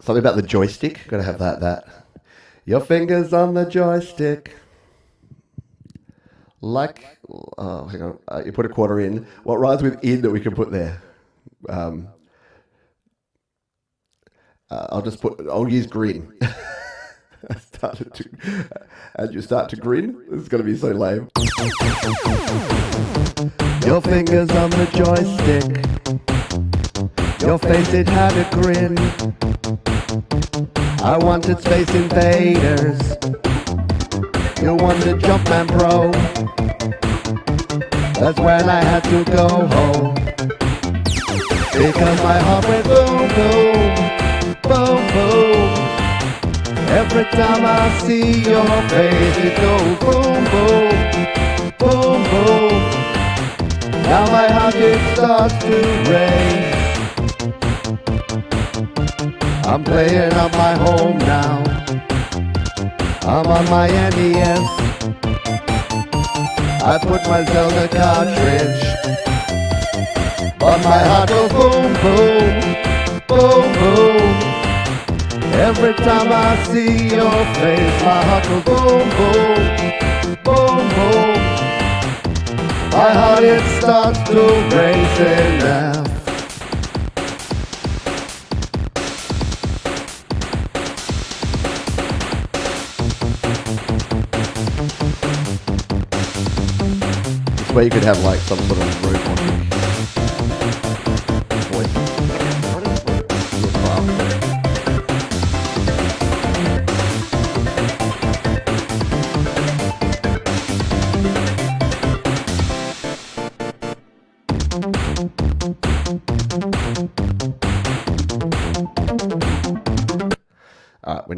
Something about the joystick. Gotta have that. Your fingers on the joystick. Like, oh, hang on. You put a quarter in. What rhymes with in that we can put there? I'll use grin. As you start to grin, it's going to be so lame. Your fingers on the joystick. Your face, it had a grin. I wanted Space Invaders. You wanted Jumpman Pro. That's when I had to go home. Because my heart went boom, boom, boom, boom. Every time I see your face, it goes boom, boom, boom, boom. Now my heart, it starts to race. I'm playing on my home now. I'm on my NES. I put my Zelda cartridge. But my heart goes boom, boom, boom, boom. Every time I see your face, my heart will boom, boom, boom, boom. My heart, it starts to race and laugh. This way you could have like some sort of rope on you.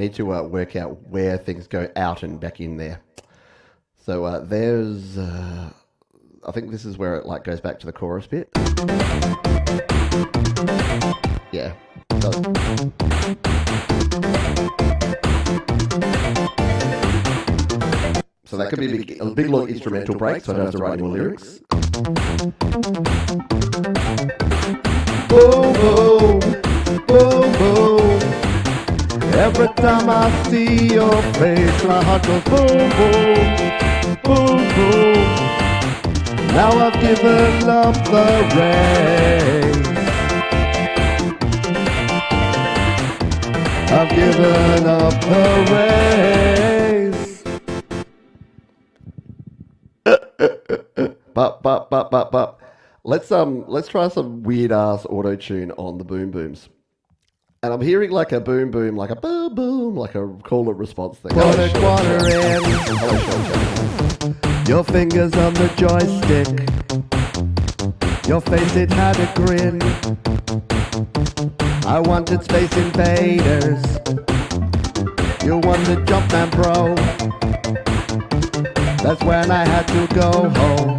Need to work out where things go out and back in there. So there's, I think this is where it like goes back to the chorus bit. Yeah. So that could be a big long instrumental break, so I don't have to write any more lyrics. Boom, boom, boom, boom. Every time I see your face, my heart goes boom, boom, boom, boom. Now I've given up the race. I've given up the race. Bop, bop, bop, bop, bop. Let's try some weird ass auto tune on the boom booms. And I'm hearing like a boom boom, like a boom boom, like a call and response thing. Quarter, quarter in. Your fingers on the joystick. Your face, it had a grin. I wanted Space Invaders. You wanted Jumpman Pro. That's when I had to go home.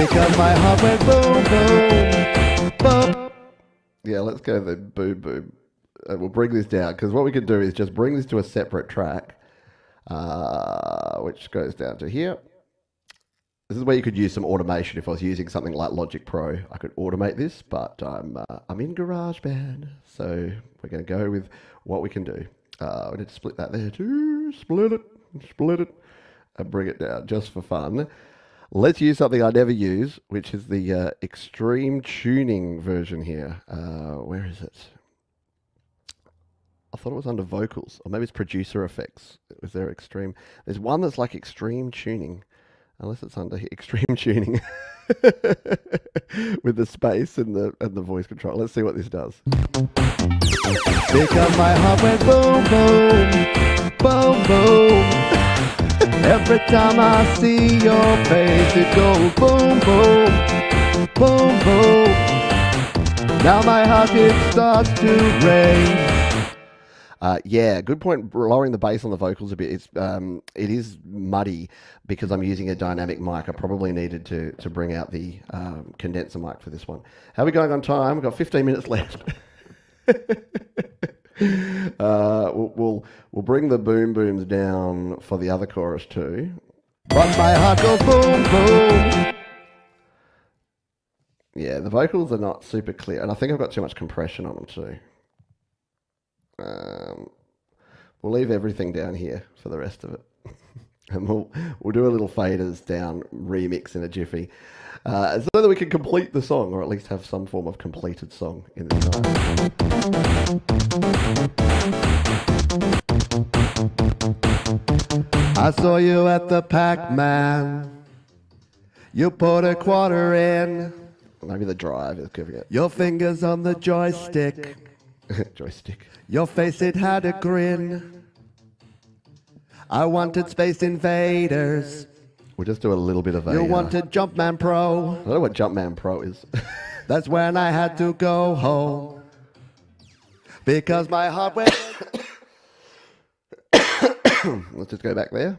Because my heart went boom, boom, boom. Yeah, let's go the boom boom. We'll bring this down, because what we can do is just bring this to a separate track, which goes down to here. This is where you could use some automation. If I was using something like Logic Pro, I could automate this, but I'm in GarageBand, so we're going to go with what we can do. We need to split that there too. Split it, and bring it down just for fun. Let's use something I never use, which is the extreme tuning version here. Where is it? I thought it was under vocals, or maybe it's producer effects. Is there extreme? There's one that's like extreme tuning, unless it's under extreme tuning with the space and the voice control. Let's see what this does. Because my heart went boom, boom, boom, boom. Every time I see your face, it goes boom, boom, boom, boom. Now my heart, it starts to race. Yeah, good point. Lowering the bass on the vocals a bit. It is muddy because I'm using a dynamic mic. I probably needed to bring out the condenser mic for this one. How are we going on time? We've got 15 minutes left. We'll bring the boom booms down for the other chorus too. But my heart goes boom boom. Yeah, the vocals are not super clear, and I think I've got too much compression on them too. We'll leave everything down here for the rest of it, and we'll do a little faders down remix in a jiffy, so that we can complete the song, or at least have some form of completed song in this night. I saw you at the Pac-Man. You put a quarter in. Maybe the drive is giving it. Your fingers on the joystick. Joystick. Your face, it had a grin. I wanted Space Invaders. We'll just do a little bit of a... You wanted Jumpman Pro. I don't know what Jumpman Pro is. That's when I had to go home. Because my heart went... Let's just go back there.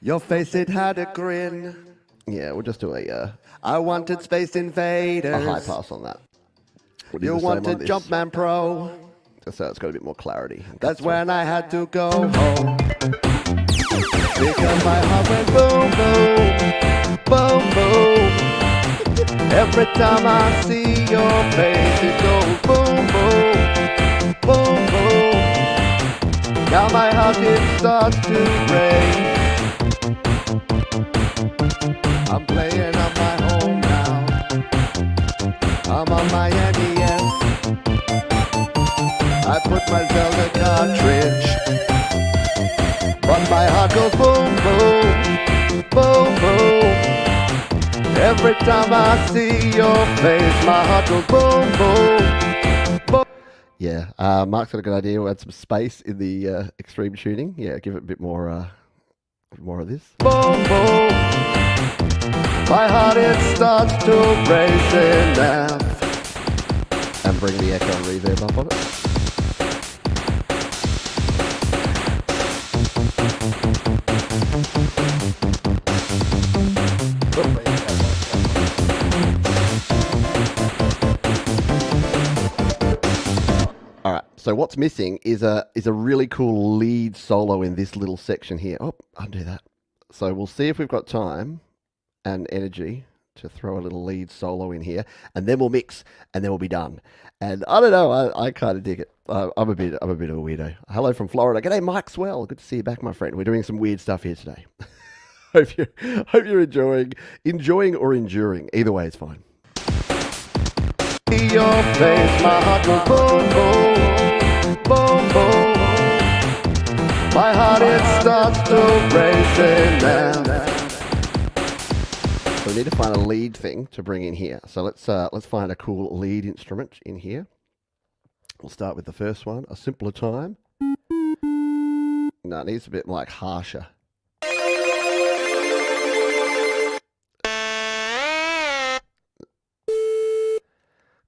Your face, it had a grin. Yeah, we'll just do a... I wanted Space Invaders. A high pass on that. We'll you wanted Jumpman Pro. Just so it's got a bit more clarity. That's when I had to go home. Because my heart went boom, boom, boom, boom. Every time I see your face, it goes boom, boom, boom, boom. Now my heart, it starts to race. I'm playing on my own now. I'm on my NES. I put my Zelda cartridge, but my heart goes boom, boom, boom, boom. Every time I see your face, my heart goes boom, boom, boom. Yeah, Mark's got a good idea. We'll add some space in the extreme tuning. Yeah, give it a bit more, more of this. Boom, boom. My heart, it starts to race and down. And bring the echo reverb up on it. So what's missing is a really cool lead solo in this little section here. Oh, undo that. So we'll see if we've got time and energy to throw a little lead solo in here, and then we'll mix, and then we'll be done. And I don't know, I kind of dig it. I'm a bit of a weirdo. Hello from Florida. G'day, Mike Swell. Good to see you back, my friend. We're doing some weird stuff here today. hope you're enjoying or enduring. Either way, it's fine. Your face, my heart goes boom, boom, boom, boom. My heart, it starts to race now. So we need to find a lead thing to bring in here. So let's find a cool lead instrument in here. We'll start with the first one, a simpler time. No, it needs a bit like harsher.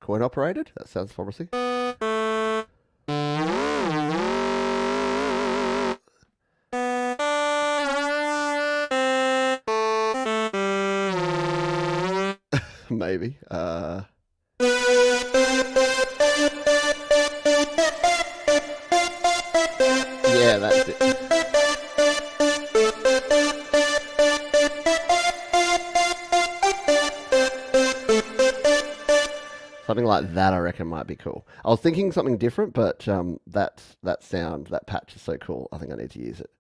Coin operated, that sounds promising. Maybe. Yeah, that's it. Something like that, I reckon, might be cool. I was thinking something different, but that sound, that patch is so cool. I think I need to use it.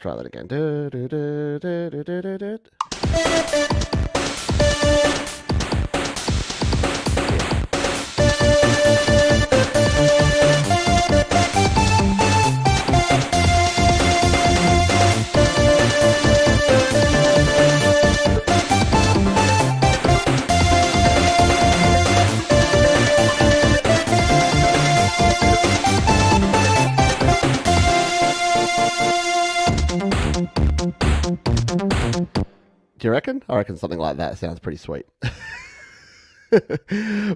Try that again. Do, do, do, do, do, do, do, do. Do you reckon? I reckon something like that sounds pretty sweet.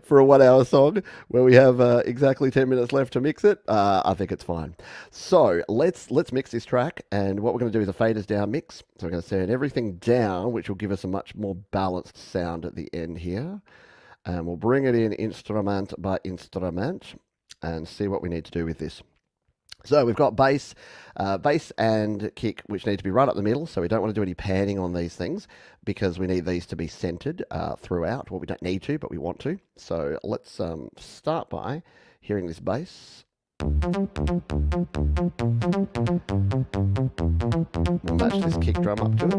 For a 1 hour song where we have exactly 10 minutes left to mix it, I think it's fine. So let's mix this track, and what we're going to do is a faders down mix. So we're going to turn everything down, which will give us a much more balanced sound at the end here. And we'll bring it in instrument by instrument and see what we need to do with this. So we've got bass and kick, which need to be right up the middle. So we don't want to do any panning on these things because we need these to be centered throughout. Well, we don't need to, but we want to. So let's start by hearing this bass. We'll match this kick drum up to it.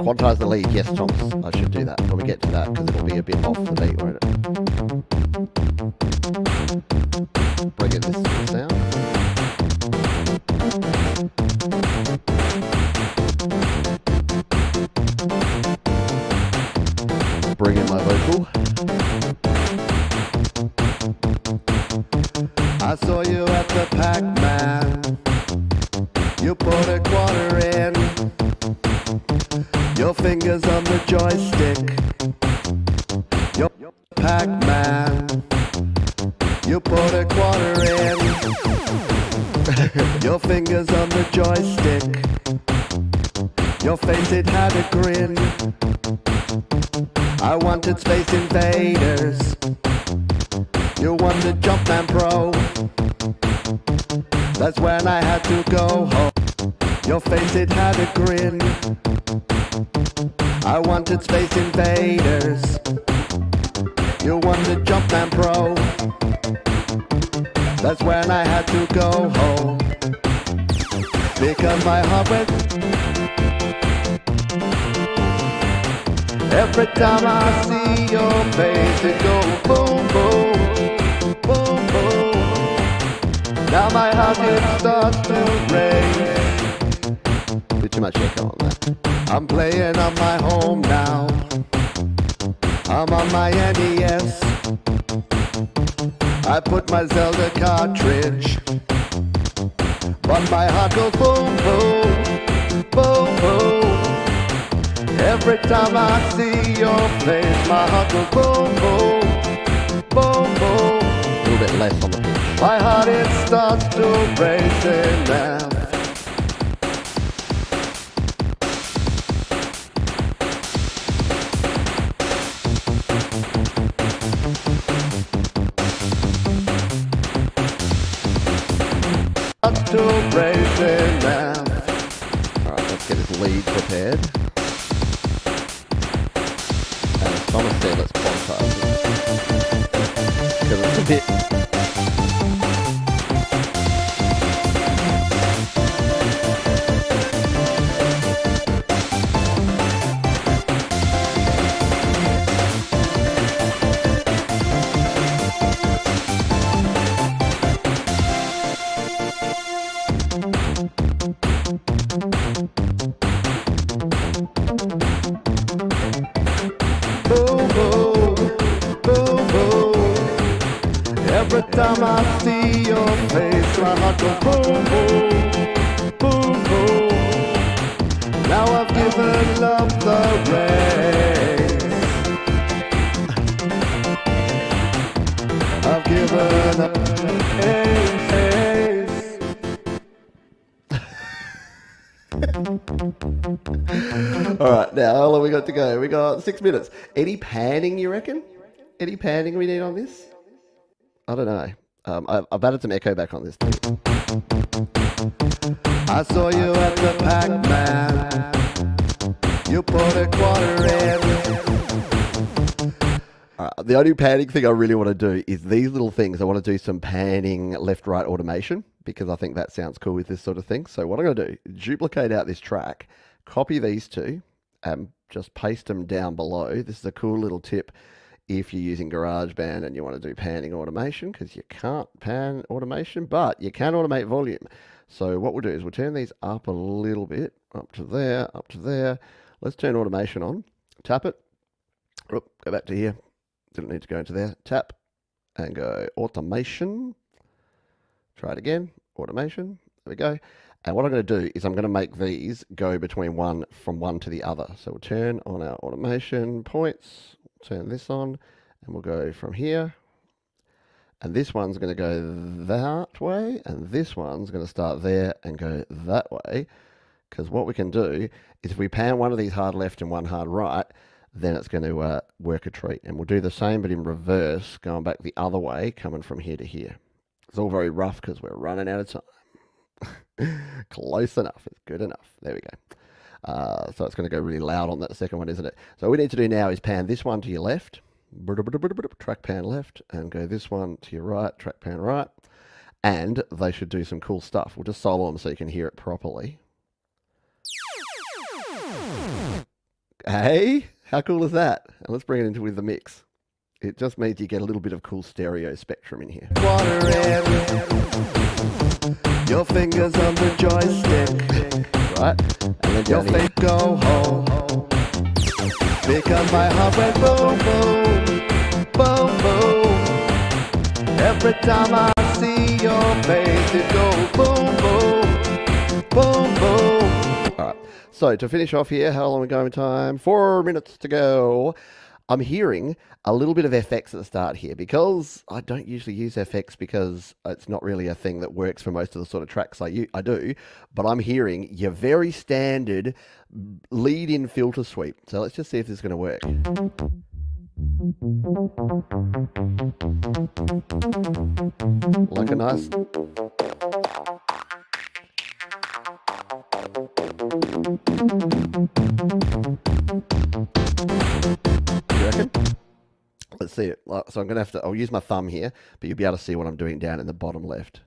Quantize the lead. Yes, Thomas, I should do that when we get to that because it'll be a bit off the beat, won't it? Bring in this sound. Bring in my vocal. I saw you at the Pac-Man. You poured a quarter in. Your fingers on the joystick. Your Pac-Man. You You put a quarter in. Your fingers on the joystick. Your face, it had a grin. I wanted Space Invaders. You wanted Jumpman Pro. That's when I had to go home. Your face, it had a grin. I wanted Space Invaders. You wanted Jumpman Pro. That's when I had to go home. Because my heart went every time I see your face, it goes boom, boom, boom, boom. Now my heart, it starts to race. Bit too much echo on that. I'm playing on my home now. I'm on my NES. I put my Zelda cartridge, but my heart goes boom, boom, boom, boom. Every time I see your face, my heart goes boom, boom, boom, boom. A little bit less on the pitch. My heart, it starts to race in now. Lead prepared. And as Thomas said, let's quantize. Because it's a bit. To go. We got 6 minutes. Any panning, you reckon? Any panning we need on this? I don't know. I've added some echo back on this thing. I saw you at the Pac-Man. You put a quarter in. The only panning thing I really want to do is these little things. I want to do some panning left-right automation because I think that sounds cool with this sort of thing. So what I'm going to do, duplicate out this track, copy these two, and just paste them down below. This is a cool little tip if you're using GarageBand and you want to do panning automation, because you can't pan automation, but you can automate volume. So what we'll do is we'll turn these up a little bit, up to there, up to there. Let's turn automation on. Tap it. Oop, go back to here. Didn't need to go into there. Tap and go automation. Try it again. Automation. There we go. And what I'm going to do is I'm going to make these go between one, from one to the other. So we'll turn on our automation points, turn this on, and we'll go from here. And this one's going to go that way, and this one's going to start there and go that way. Because what we can do is if we pan one of these hard left and one hard right, then it's going to work a treat. And we'll do the same, but in reverse, going back the other way, coming from here to here. It's all very rough because we're running out of time. Close enough. It's good enough. There we go. So it's going to go really loud on that second one, isn't it? So what we need to do now is pan this one to your left. Track pan left. And go this one to your right. Track pan right. And they should do some cool stuff. We'll just solo them so you can hear it properly. Hey, how cool is that? And let's bring it into with the mix. It just means you get a little bit of cool stereo spectrum in here. Water in. Your fingers on the joystick. Right? And then your feet go home. Because my heart went boom, boom, boom, boom. Every time I see your face, it goes boom, boom, boom, boom. All right. So to finish off here, how long are we going with time? 4 minutes to go. I'm hearing a little bit of FX at the start here because I don't usually use FX because it's not really a thing that works for most of the sort of tracks I do, but I'm hearing your very standard lead-in filter sweep. So let's just see if this is going to work. Like a nice... Let's see it. So I'm going to have to, I'll use my thumb here, but you'll be able to see what I'm doing down in the bottom left.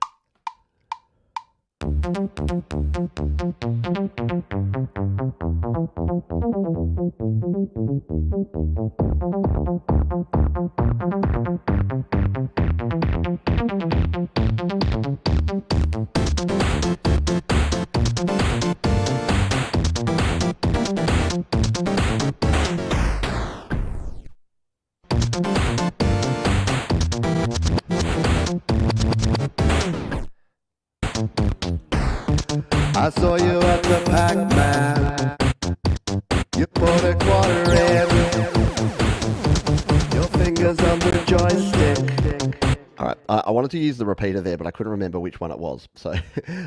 I saw you at the Pac-Man. You poured a quarter in. Your fingers on the joystick. All right, I wanted to use the repeater there, but I couldn't remember which one it was. So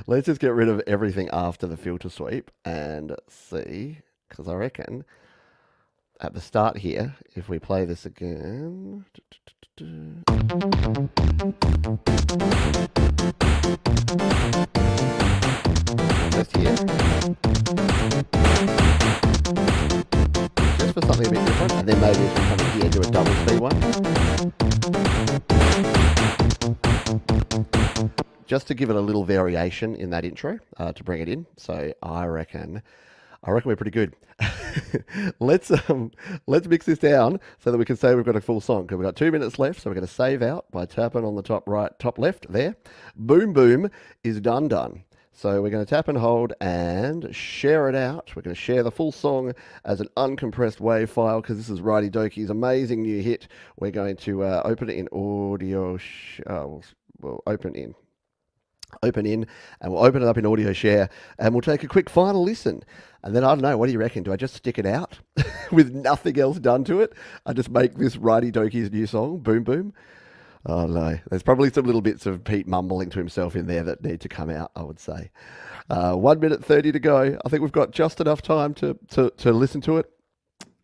let's just get rid of everything after the filter sweep and see, because I reckon at the start here, if we play this again. Just here. Just for something a bit different. And then maybe if we come here, do a double speed one. Just to give it a little variation in that intro, to bring it in. So I reckon we're pretty good. Let's mix this down so that we can say we've got a full song, because we've got 2 minutes left. So we're going to save out by tapping on the top right, top left there. Boom Boom is done. So we're going to tap and hold and share it out. We're going to share the full song as an uncompressed WAV file, because this is Righty Dokey's amazing new hit. We're going to open it in audio. We'll open in and we'll open it up in audio share and we'll take a quick final listen. And then I don't know, what do you reckon? Do I just stick it out with nothing else done to it? I just make this Righty Dokey's new song, Boom Boom. Oh no, there's probably some little bits of Pete mumbling to himself in there that need to come out, I would say. 1 minute 30 to go. I think we've got just enough time to listen to it.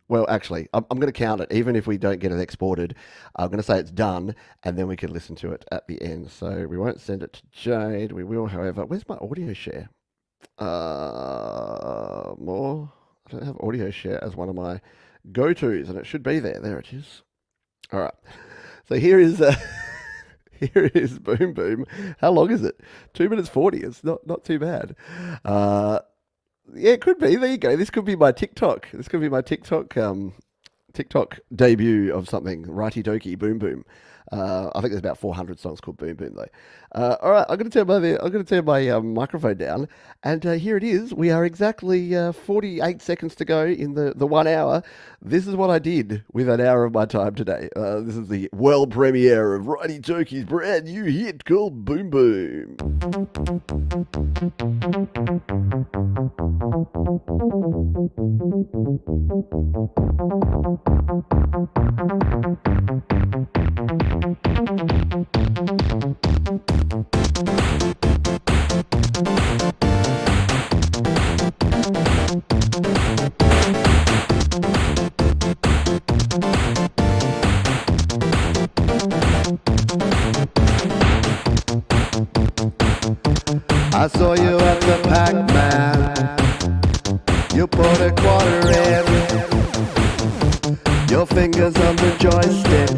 Well, actually, I'm going to count it. Even if we don't get it exported, I'm going to say it's done, and then we can listen to it at the end. So we won't send it to Jade. We will, however. Where's my audio share? More. I don't have audio share as one of my go-tos, and it should be there. There it is. All right. So here is Boom Boom. How long is it? 2 minutes 40. It's not too bad. Yeah, it could be. There you go. This could be my TikTok. This could be my TikTok debut of something. Righty Dokey Boom Boom. I think there's about 400 songs called Boom Boom though. All right, I'm going to turn my microphone down, and here it is. We are exactly 48 seconds to go in the 1 hour. This is what I did with an hour of my time today. This is the world premiere of Righty Dokey's brand new hit called Boom Boom. I saw you at the Pac-Man. You poured a quarter in. Your fingers on the joystick.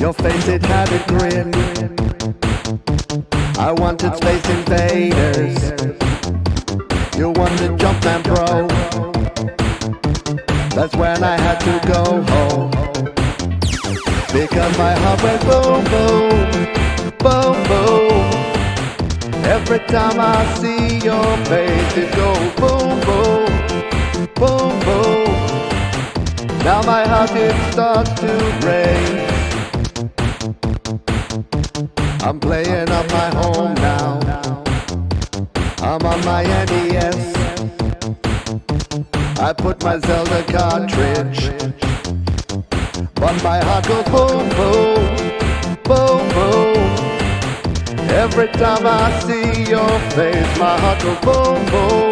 Your face, it had a grin. I wanted Space Invaders. You wanted Jumpman Pro. That's when I had to go home, because my heart went boom, boom, boom, boom. Every time I see your face, it goes boom, boom, boom, boom. Now my heart, it starts to race. I'm playing on my home now. I'm on my NES. I put my Zelda cartridge on my heart goes boom, boom, boom, boom. Every time I see your face, my heart goes boom, boom,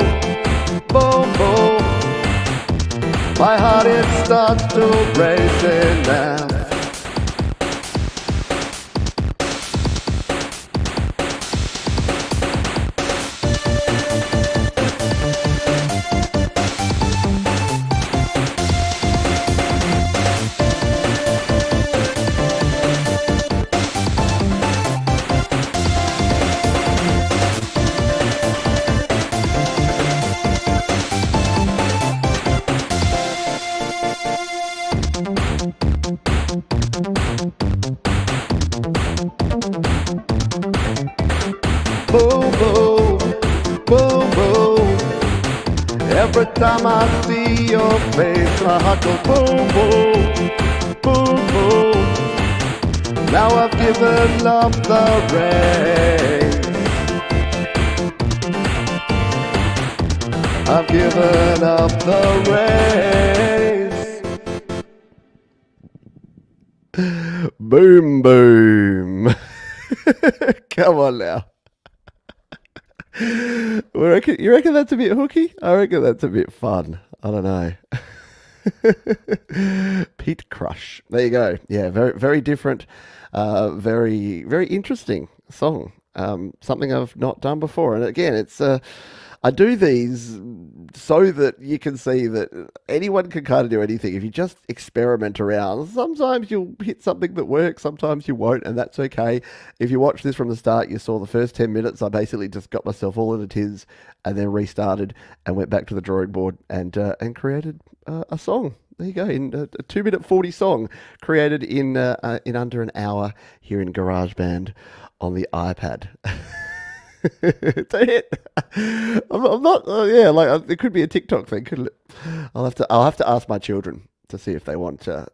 boom, boom. My heart, it starts to race in now. My heart goes boom, boom, boom, boom. Now I've given up the race. I've given up the race. Boom, boom. Come on now. You reckon that's a bit hooky? I reckon that's a bit fun. I don't know. Pete Crush. There you go. Yeah, very, very different, very, very interesting song. Something I've not done before. And again, it's I do these so that you can see that anyone can kind of do anything. If you just experiment around, sometimes you'll hit something that works, sometimes you won't, and that's okay. If you watch this from the start, you saw the first 10 minutes, I basically just got myself all in a tiz and then restarted and went back to the drawing board and created a song. There you go, in a 2-minute 40 song created in under an hour here in GarageBand on the iPad. It's a hit. I'm not. Yeah, like it could be a TikTok thing, couldn't it? I'll have to ask my children to see if they want to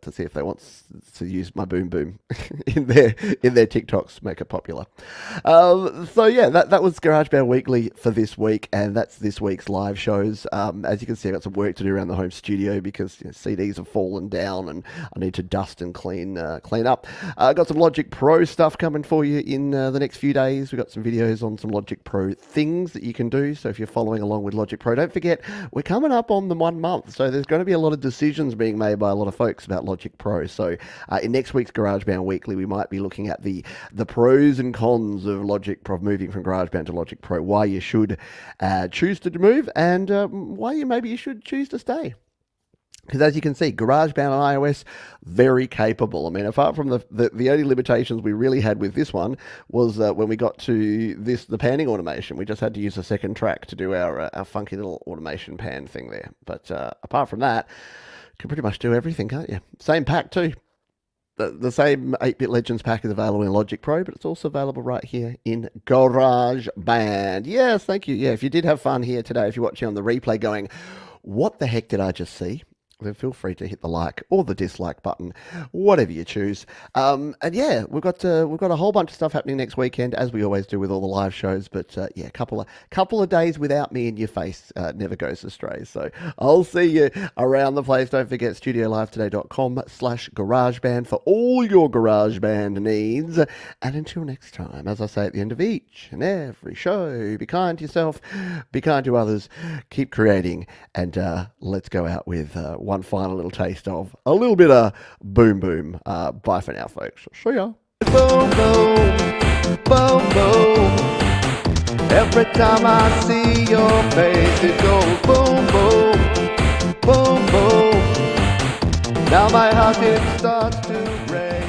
use my boom boom in their TikToks, make it popular. So yeah, that was GarageBand Weekly for this week, and that's this week's live shows. As you can see, I've got some work to do around the home studio because, you know, CDs have fallen down, and I need to dust and clean up. I've got some Logic Pro stuff coming for you in the next few days. We've got some videos on some Logic Pro things that you can do. So if you're following along with Logic Pro, don't forget we're coming up on the 1 month, so there's going to be a lot of decisions being made by a lot of folks about Logic Pro. So in next week's GarageBand Weekly, we might be looking at the pros and cons of Logic Pro, moving from GarageBand to Logic Pro, why you should choose to move, and why you should choose to stay. Because as you can see, GarageBand on iOS, very capable. I mean, apart from the only limitations we really had with this one was when we got to the panning automation. We just had to use a second track to do our funky little automation pan thing there. But apart from that, can pretty much do everything, can't you? Same pack too. The same 8-Bit Legends pack is available in Logic Pro, but it's also available right here in GarageBand. Yes, thank you. Yeah, if you did have fun here today, if you're watching on the replay going, what the heck did I just see? Then feel free to hit the like or the dislike button, whatever you choose. And yeah, we've got a whole bunch of stuff happening next weekend, as we always do with all the live shows. But yeah, couple of days without me in your face never goes astray. So I'll see you around the place. Don't forget studiolivetoday.com/GarageBand for all your GarageBand needs. And until next time, as I say at the end of each and every show, be kind to yourself, be kind to others, keep creating, and let's go out with one final little taste of a little bit of boom boom. Bye for now, folks. See ya. Boom boom, boom boom. Every time I see your face, it goes boom boom, boom boom. Now my heart, it starts to race.